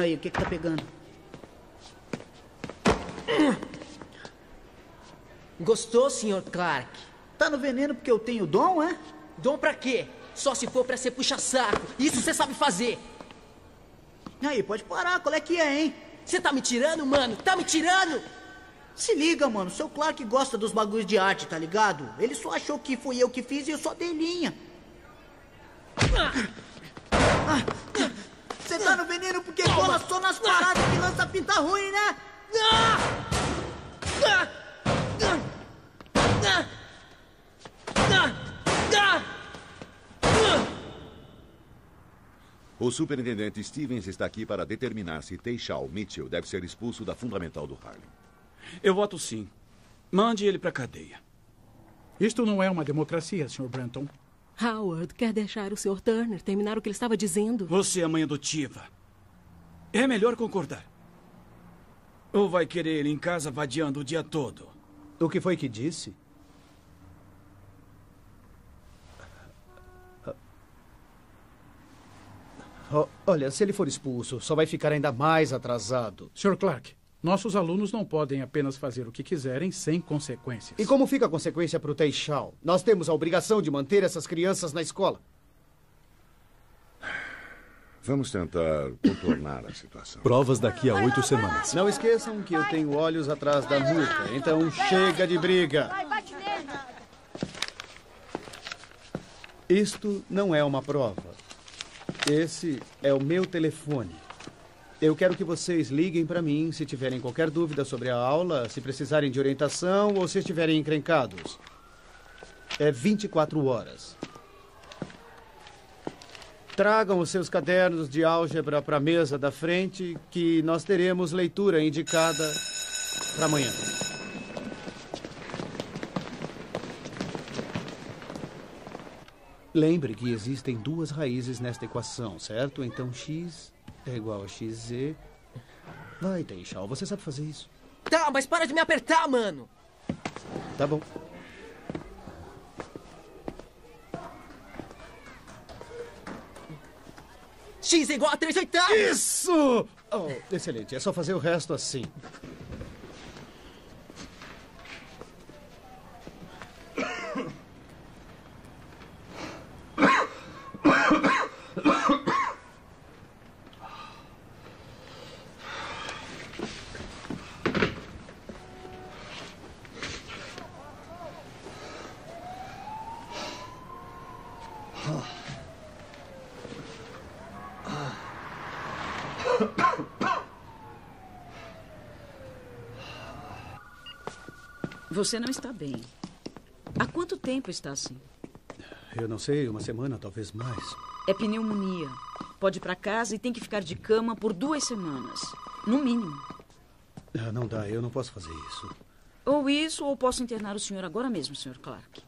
Aí, o que tá pegando? Gostou, Sr. Clark? Tá no veneno porque eu tenho dom, é? Dom pra quê? Só se for pra ser puxa-saco. Isso você sabe fazer. Aí, pode parar. Qual é que é, hein? Você tá me tirando, mano? Tá me tirando? Se liga, mano. O seu Clark gosta dos bagulhos de arte, tá ligado? Ele só achou que foi eu que fiz e eu só dei linha. Você tá no veneno porque cola só nas paradas que lança pinta ruim, né? O superintendente Stevens está aqui para determinar se Teixeira Mitchell deve ser expulso da Fundamental do Harlem. Eu voto sim. Mande ele para a cadeia. Isto não é uma democracia, Sr. Brenton. Howard quer deixar o Sr. Turner terminar o que ele estava dizendo. Você é mãe adotiva. É melhor concordar. Ou vai querer ele em casa vadiando o dia todo? O que foi que disse? Olha, se ele for expulso, só vai ficar ainda mais atrasado. Sr. Clark, nossos alunos não podem apenas fazer o que quiserem sem consequências. E como fica a consequência para o Teixeira? Nós temos a obrigação de manter essas crianças na escola. Vamos tentar contornar a situação. Provas daqui a 8 semanas. Não esqueçam que eu tenho olhos atrás da nuca, então chega de briga. Vai, bate nele. Isto não é uma prova. Esse é o meu telefone. Eu quero que vocês liguem para mim se tiverem qualquer dúvida sobre a aula, se precisarem de orientação ou se estiverem encrencados. É 24 horas. Tragam os seus cadernos de álgebra para a mesa da frente, que nós teremos leitura indicada para amanhã. Lembre que existem 2 raízes nesta equação, certo? Então x é igual a xz. Vai, Teixeira, você sabe fazer isso. Tá, mas para de me apertar, mano. Tá bom. X é igual a 3/8. Isso! Oh, excelente, é só fazer o resto assim. Você não está bem. Há quanto tempo está assim? Eu não sei, uma semana, talvez mais. É pneumonia. Pode ir para casa e tem que ficar de cama por 2 semanas. No mínimo. Ah, não dá, eu não posso fazer isso. Ou isso, ou posso internar o senhor agora mesmo, Sr. Clark.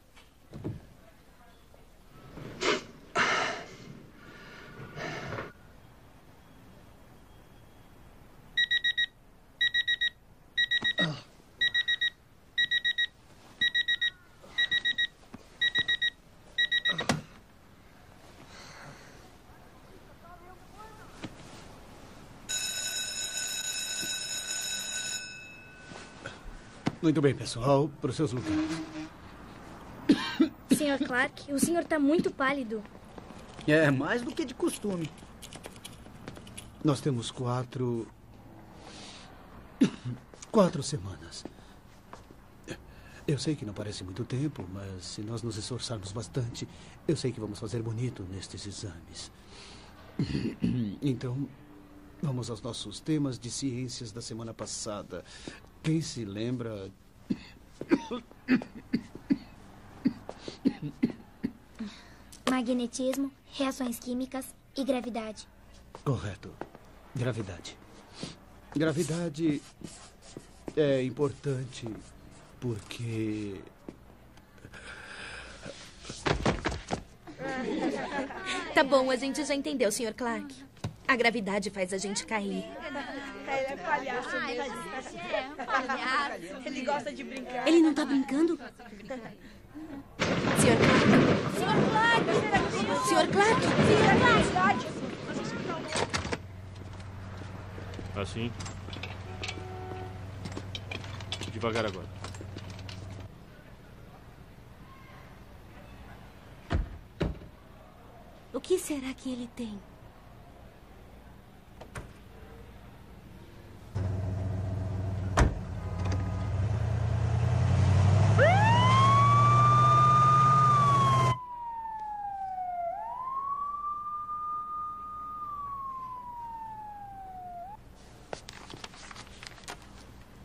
Muito bem, pessoal, para os seus lugares. Sr. Clark, o senhor está muito pálido. É, mais do que de costume. Nós temos 4... 4 semanas. Eu sei que não parece muito tempo, mas se nós nos esforçarmos bastante, eu sei que vamos fazer bonito nestes exames. Então, vamos aos nossos temas de ciências da semana passada. Quem se lembra? Magnetismo, reações químicas, E gravidade. Correto. Gravidade. Gravidade é importante porque... Tá bom, a gente já entendeu, Sr. Clark. A gravidade faz a gente cair. Ele é palhaço mesmo. Ele gosta de brincar. Ele não tá brincando? Sr. Clark! Sr. Clark! Sr. Clark! Assim. Devagar agora. O que será que ele tem?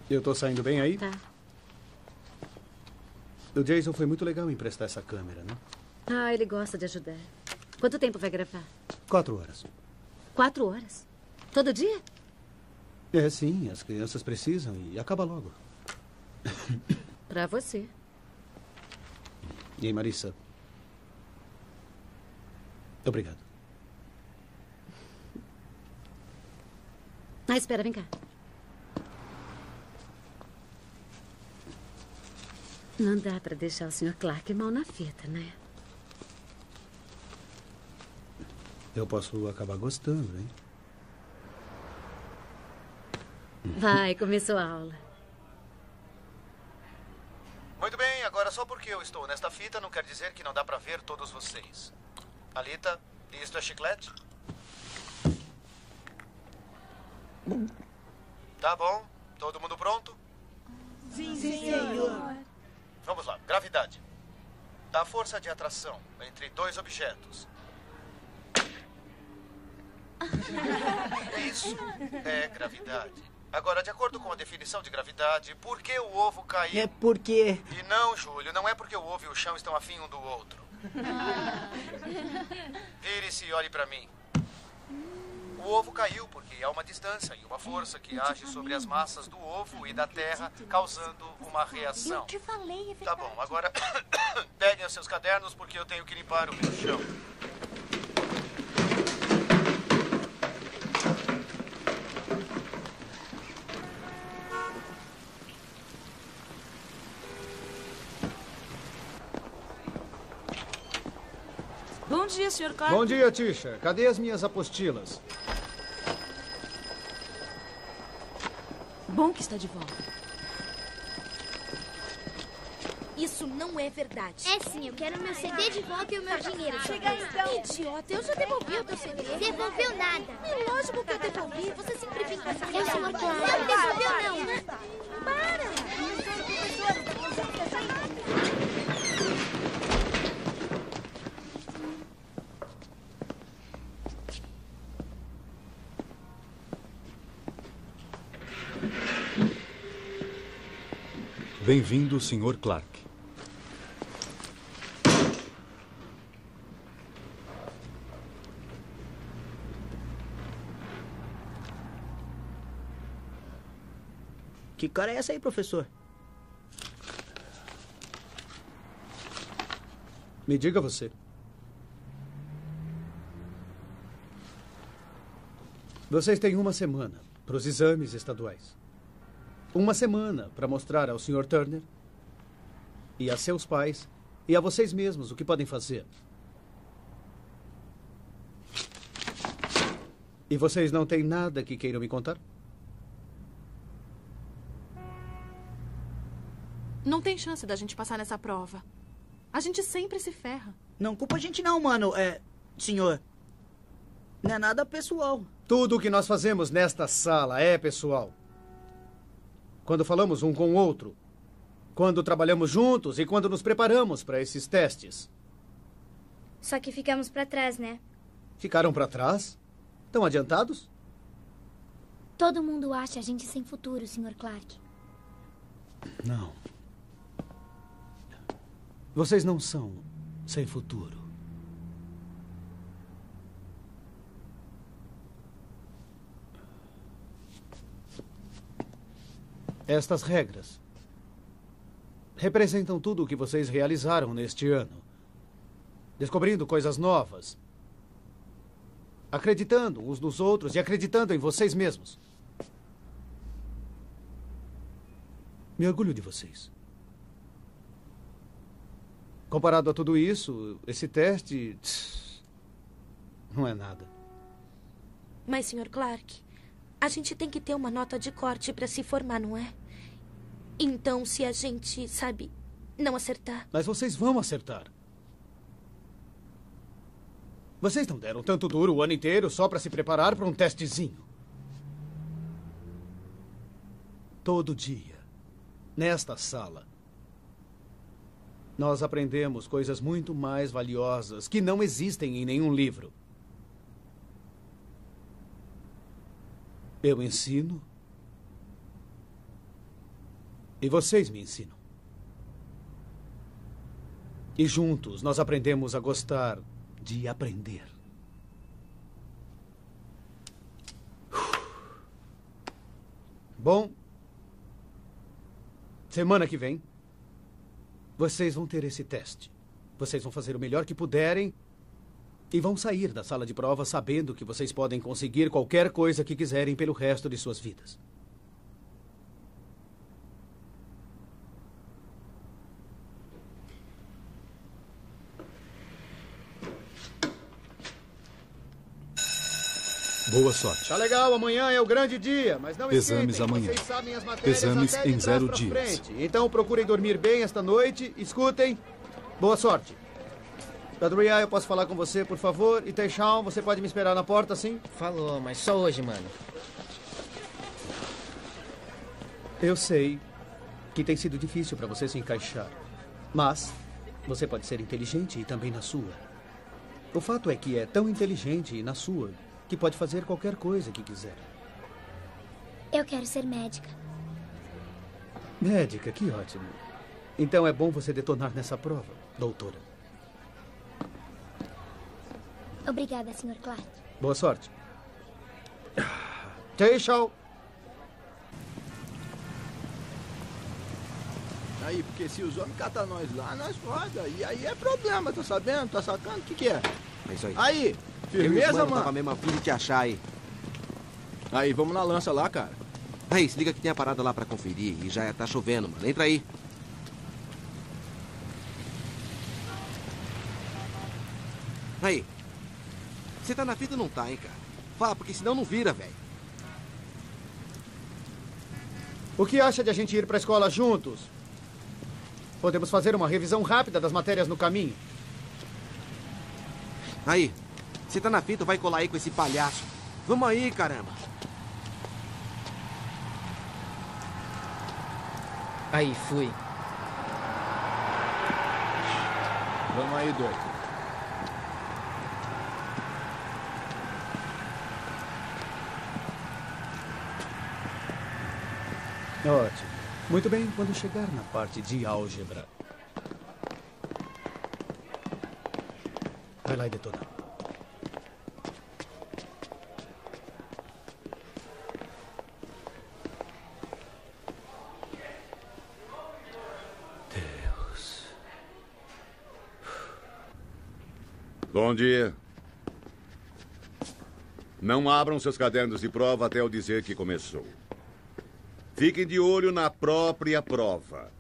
Eu tô saindo bem aí? Tá. O Jason foi muito legal em emprestar essa câmera, né? Ah, ele gosta de ajudar. Quanto tempo vai gravar? 4 horas. 4 horas? Todo dia? É, sim. As crianças precisam e acaba logo. Pra você. E aí, Marissa? Obrigado. Ah, espera, vem cá. Não dá pra deixar o Sr. Clark mal na fita, né? Eu posso acabar gostando, hein? Vai, começou a aula. Muito bem, agora só porque eu estou nesta fita não quer dizer que não dá pra ver todos vocês. Alita, isto é chiclete? Tá bom? Todo mundo pronto? Sim, senhor. Vamos lá, gravidade. A força de atração entre dois objetos. Isso é gravidade. Agora, de acordo com a definição de gravidade, por que o ovo caiu? É porque... E não, Júlio, não é porque o ovo e o chão estão afim um do outro. Vire-se e olhe para mim. O ovo caiu porque há uma distância e uma força que age sobre as massas do ovo e da terra, causando uma reação. Eu te falei, é verdade. Tá bom, agora peguem os seus cadernos porque eu tenho que limpar o meu chão. Bom dia, Sr. Clark. Bom dia, Tisha. Cadê as minhas apostilas? Bom que está de volta. Isso não é verdade. É sim, eu quero meu CD de volta e o meu dinheiro. Chega então. Idiota, eu já devolvi o teu CD. Devolveu nada. É lógico que eu devolvi. Você sempre vem com essa coisa. Não devolveu não. Né? Bem-vindo, Sr. Clark. Que cara é essa aí, professor? Me diga você. Vocês têm uma semana para os exames estaduais. Uma semana para mostrar ao Sr. Turner e a seus pais e a vocês mesmos o que podem fazer. E vocês não têm nada que queiram me contar? Não tem chance da gente passar nessa prova. A gente sempre se ferra. Não culpa a gente não, mano. É, senhor. Não é nada pessoal. Tudo o que nós fazemos nesta sala é pessoal. Quando falamos um com o outro, quando trabalhamos juntos e quando nos preparamos para esses testes. Só que ficamos para trás, né? Ficaram para trás? Estão adiantados? Todo mundo acha a gente sem futuro, Sr. Clark. Não. Vocês não são sem futuro. Estas regras representam tudo o que vocês realizaram neste ano. Descobrindo coisas novas, acreditando uns nos outros e acreditando em vocês mesmos. Me orgulho de vocês. Comparado a tudo isso, esse teste... não é nada. Mas, Sr. Clark, a gente tem que ter uma nota de corte para se formar, não é? Então, se a gente, sabe, não acertar... Mas vocês vão acertar. Vocês não deram tanto duro o ano inteiro só para se preparar para um testezinho. Todo dia, nesta sala, nós aprendemos coisas muito mais valiosas que não existem em nenhum livro. Eu ensino e vocês me ensinam. E juntos nós aprendemos a gostar de aprender. Bom, semana que vem, vocês vão ter esse teste. Vocês vão fazer o melhor que puderem e vão sair da sala de prova sabendo que vocês podem conseguir qualquer coisa que quiserem pelo resto de suas vidas. Boa sorte. Tá legal, amanhã é o grande dia, mas não esqueçam, exames amanhã. Vocês sabem as matérias até em 0 dias. Então procurem dormir bem esta noite, escutem. Boa sorte. Badria, eu posso falar com você, por favor? E Teixeira, você pode me esperar na porta, sim? Falou, mas só hoje, mano. Eu sei que tem sido difícil para você se encaixar, mas você pode ser inteligente e também na sua. O fato é que é tão inteligente e na sua que pode fazer qualquer coisa que quiser. Eu quero ser médica. Médica, que ótimo. Então é bom você detonar nessa prova, doutora. Obrigada, Sr. Clark. Boa sorte. Tchau. Aí, porque se os homens catam nós lá, nós roda. E aí é problema, tá sabendo? Tá sacando? O que que é? É isso aí. Aí! Firmeza, mano? Tava mesmo a fim de te achar aí. Aí, vamos na lança lá, cara. Aí, se liga que tem a parada lá pra conferir e já tá chovendo, mano. Entra aí. Aí. Você tá na fita ou não tá, hein, cara? Fala, porque senão não vira, velho. O que acha de a gente ir pra escola juntos? Podemos fazer uma revisão rápida das matérias no caminho. Aí. Você tá na fita ou vai colar aí com esse palhaço? Vamos aí, caramba. Aí, fui. Vamos aí, doido. Ótimo. Muito bem, quando chegar na parte de álgebra. Vai lá e detona. Deus. Bom dia. Não abram seus cadernos de prova até eu dizer que começou. Fiquem de olho na própria prova.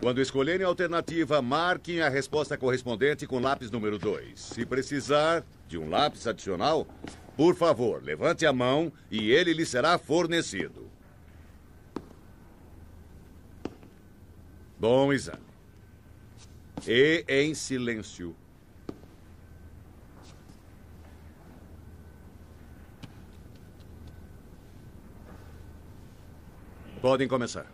Quando escolherem a alternativa, marquem a resposta correspondente com lápis número 2. Se precisar de um lápis adicional, por favor, levante a mão e ele lhe será fornecido. Bom exame. E em silêncio. Podem começar.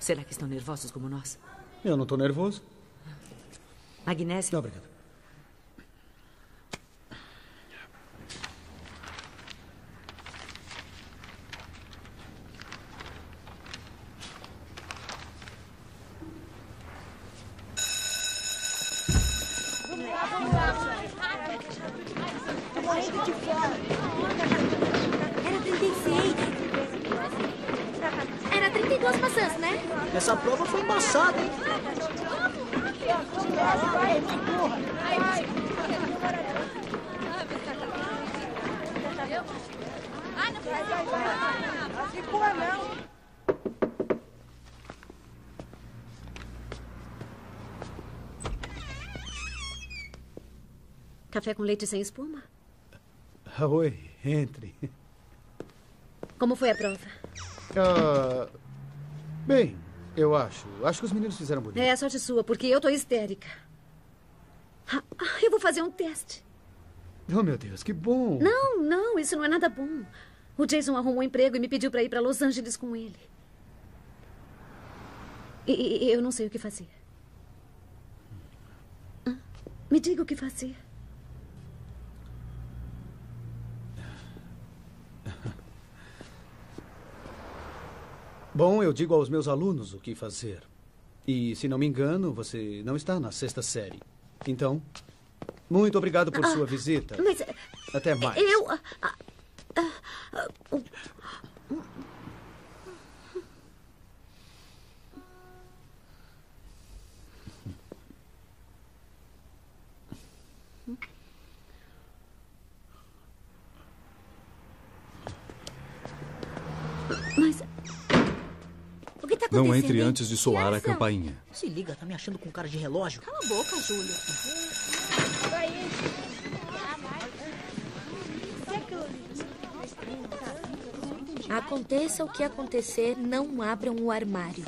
Será que estão nervosos como nós? Eu não estou nervoso. Magnésio? Não, obrigado. Essa prova foi embaçada, hein? Café com leite sem espuma? Oi, entre. Como foi a prova? Bem, eu acho. Acho que os meninos fizeram bonito. É, sorte sua, porque eu tô histérica. Eu vou fazer um teste. Oh, meu Deus, que bom. Não, não, isso não é nada bom. O Jason arrumou um emprego e me pediu para ir para Los Angeles com ele. E eu não sei o que fazer. Me diga o que fazer. Bom, eu digo aos meus alunos o que fazer. E, se não me engano, você não está na 6ª série. Então, muito obrigado por sua visita. Mas, até mais. Eu... Mas... Não entre antes de soar a campainha. Se liga, tá me achando com cara de relógio. Cala a boca, Júlio. Aconteça o que acontecer, não abram o armário.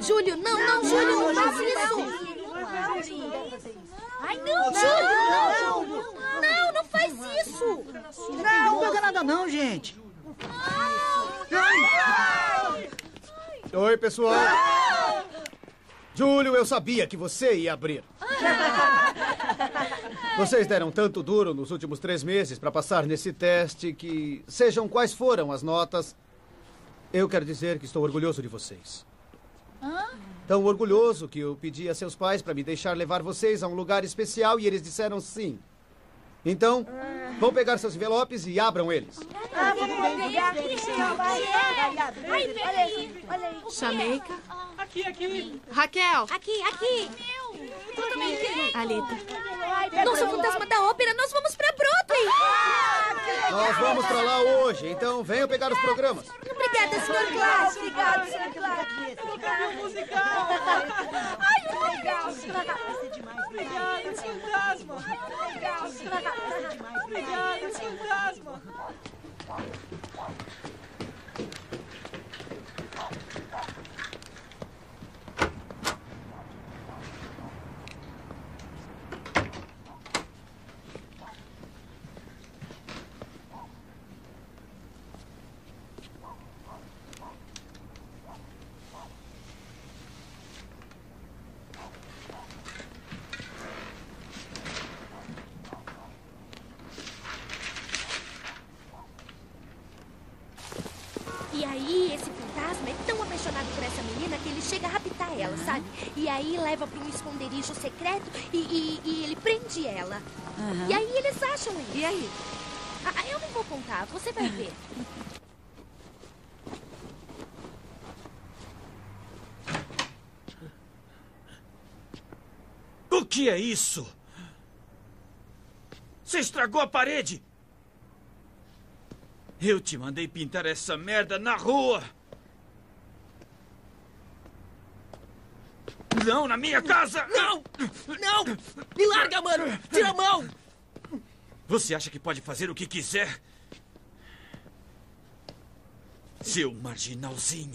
Júlio, não, Júlio, não faça isso. Ai, não, Júlio, não faz isso. Não pega nada não, gente. Oi, pessoal. Júlio, eu sabia que você ia abrir. Vocês deram tanto duro nos últimos 3 meses para passar nesse teste que, sejam quais foram as notas, eu quero dizer que estou orgulhoso de vocês. Tão orgulhoso que eu pedi a seus pais para me deixar levar vocês a um lugar especial e eles disseram sim. Então, vão pegar seus envelopes e abram eles. Shameika. Aqui. Raquel. Aqui. Eu também quero. Alita. Nosso fantasma da ópera, nós vamos pra Broadway. Nós vamos pra lá hoje, então venham pegar os programas. Obrigada, Sr. Clark. Obrigada, Sr. Clark. Obrigada, Sr. Fantasma. Obrigada, Sr. Fantasma. E aí leva para um esconderijo secreto e ele prende ela. E aí eles acham ele. E aí? Eu não vou contar, você vai ver. O que é isso? Você estragou a parede? Eu te mandei pintar essa merda na rua. Não, na minha casa! Não! Me larga, mano! Tira a mão! Você acha que pode fazer o que quiser? Seu marginalzinho!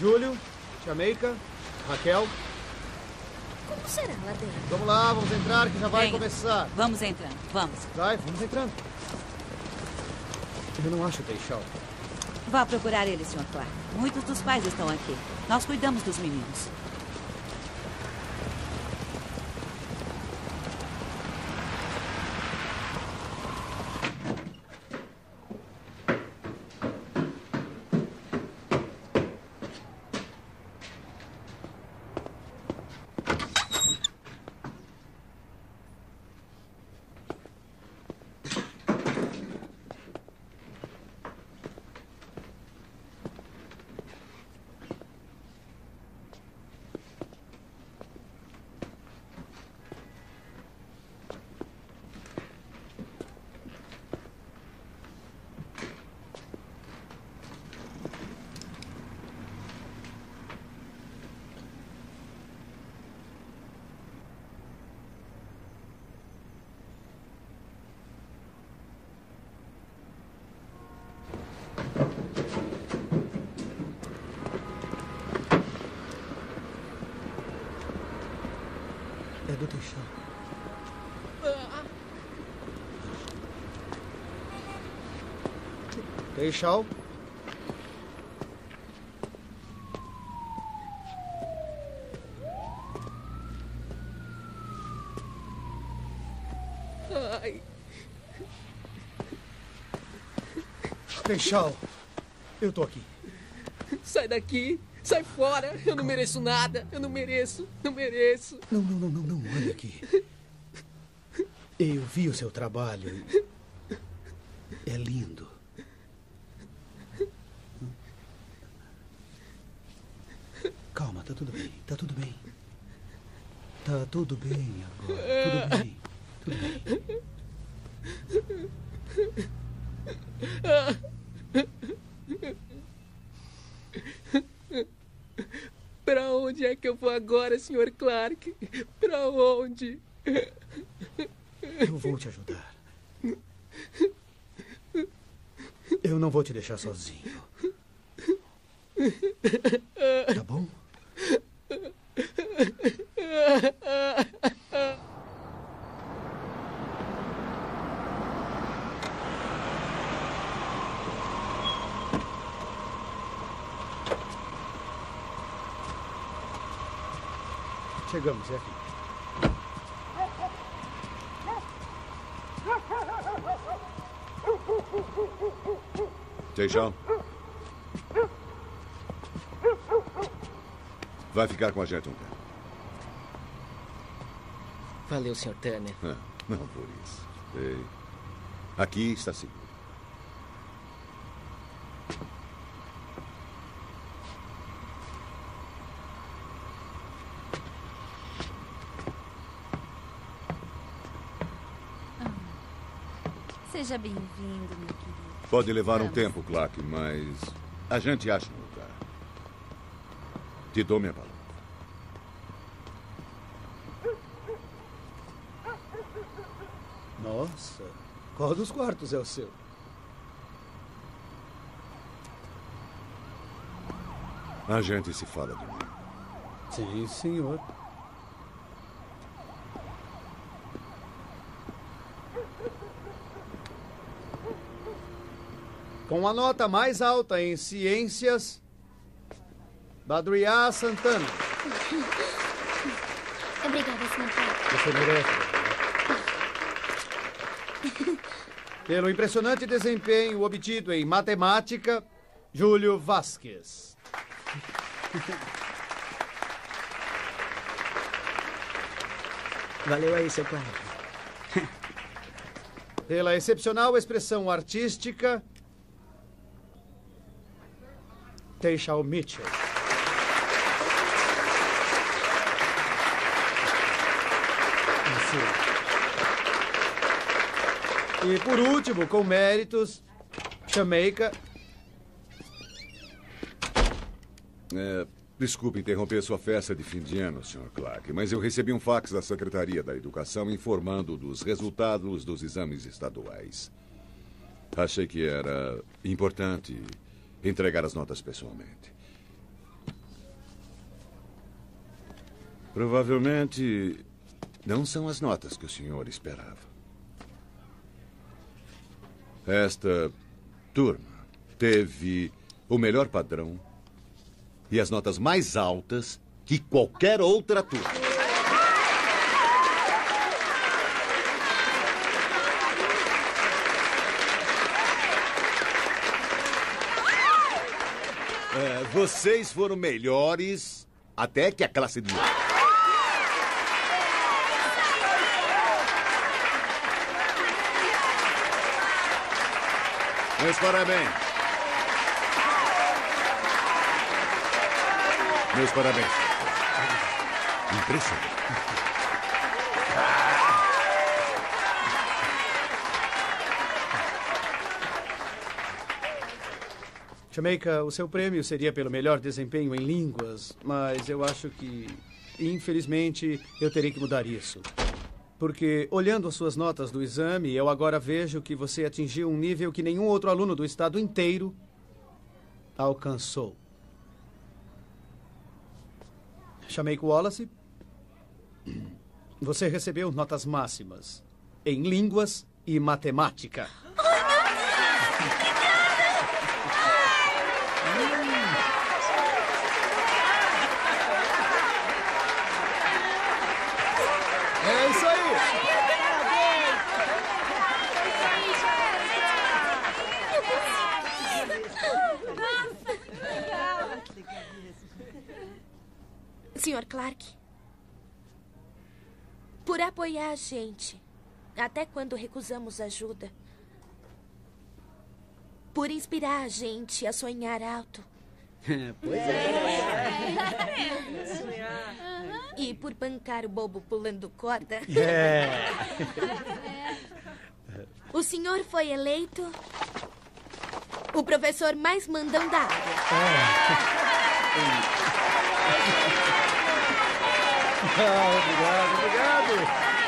Júlio, Jamaica, Raquel... Como será lá dentro? Vamos lá, vamos entrar que já vai começar. Vamos entrando, vamos. Vai, vamos entrando. Eu não acho o Teixeira. Vá procurar ele, Sr. Clark. Muitos dos pais estão aqui. Nós cuidamos dos meninos. Teixeira? Teixeira, eu tô aqui. Sai daqui, sai fora. Eu não mereço nada, eu não mereço, não mereço. Não, olha aqui. Eu vi o seu trabalho. É lindo. Calma, tá tudo bem, tá tudo bem. Tá tudo bem agora, tudo bem, tudo bem. Pra onde é que eu vou agora, Sr. Clark? Pra onde? Eu vou te ajudar. Eu não vou te deixar sozinho. Tá bom? Chegamos, é aqui. Teixeira, vai ficar com a gente um tempo. Valeu, Sr. Turner. Não por isso. Ei, aqui está seguro. Seja bem-vindo, meu querido. Pode levar um tempo, Clark, mas a gente acha um lugar. Te dou minha palavra. Nossa, qual dos quartos é o seu? A gente se fala domingo. Sim, senhor. Com a nota mais alta em ciências, Badria Santana. Obrigada, Santana. Você merece. Pelo impressionante desempenho obtido em matemática, Júlio Vasquez. Valeu aí, seu pai. Pela excepcional expressão artística, Teixeira Mitchell. E por último, com méritos, Shameika. Desculpe interromper sua festa de fim de ano, Sr. Clark, mas eu recebi um fax da Secretaria da Educação informando dos resultados dos exames estaduais. Achei que era importante entregar as notas pessoalmente. Provavelmente não são as notas que o senhor esperava. Esta turma teve o melhor padrão e as notas mais altas que qualquer outra turma. Vocês foram melhores até que a classe de hoje. Meus parabéns. Meus parabéns. Impressionante. Jamaica, o seu prêmio seria pelo melhor desempenho em línguas, mas eu acho que, infelizmente, eu terei que mudar isso. Porque, olhando as suas notas do exame, eu agora vejo que você atingiu um nível que nenhum outro aluno do estado inteiro alcançou. Jamaica Wallace, você recebeu notas máximas em línguas e matemática. Sr. Clark, por apoiar a gente, até quando recusamos ajuda, por inspirar a gente a sonhar alto. Pois é. E por bancar o bobo pulando corda. O senhor foi eleito o professor mais mandão da área. Obrigado, obrigado.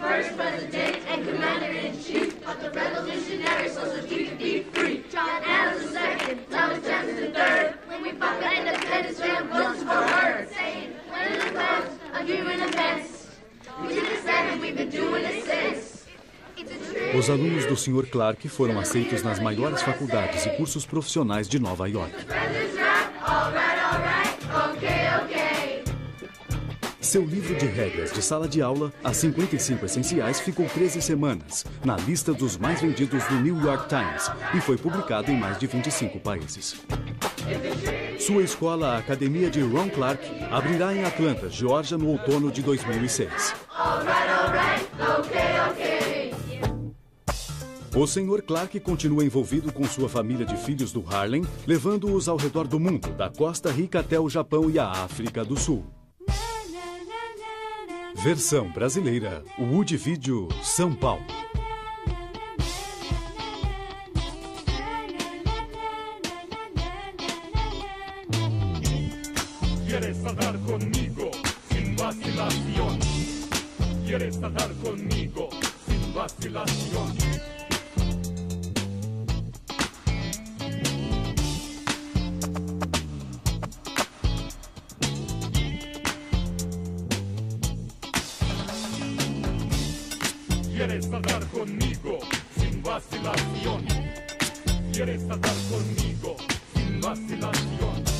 First president and commander-in-chief of the revolutionary social to be free. John Adams II, Thomas Jefferson III. When we fought for independence, we had votes for her. Saying, when in the clouds, a human events. We did this then and we've been doing it since. Os alunos do Sr. Clark foram aceitos nas maiores faculdades e cursos profissionais de Nova York. Seu livro de regras de sala de aula, As 55 Essenciais, ficou 13 semanas na lista dos mais vendidos do New York Times e foi publicado em mais de 25 países. Sua escola, a Academia de Ron Clark, abrirá em Atlanta, Geórgia, no outono de 2006. O Sr. Clark continua envolvido com sua família de filhos do Harlem, levando-os ao redor do mundo, da Costa Rica até o Japão e a África do Sul. Versão brasileira, Wood Vídeo, São Paulo. Quieres nadar comigo, sin vacilación. Quieres nadar comigo, sin vacilación. Quieres nadar conmigo sin vacilación. Quieres nadar conmigo sin vacilación.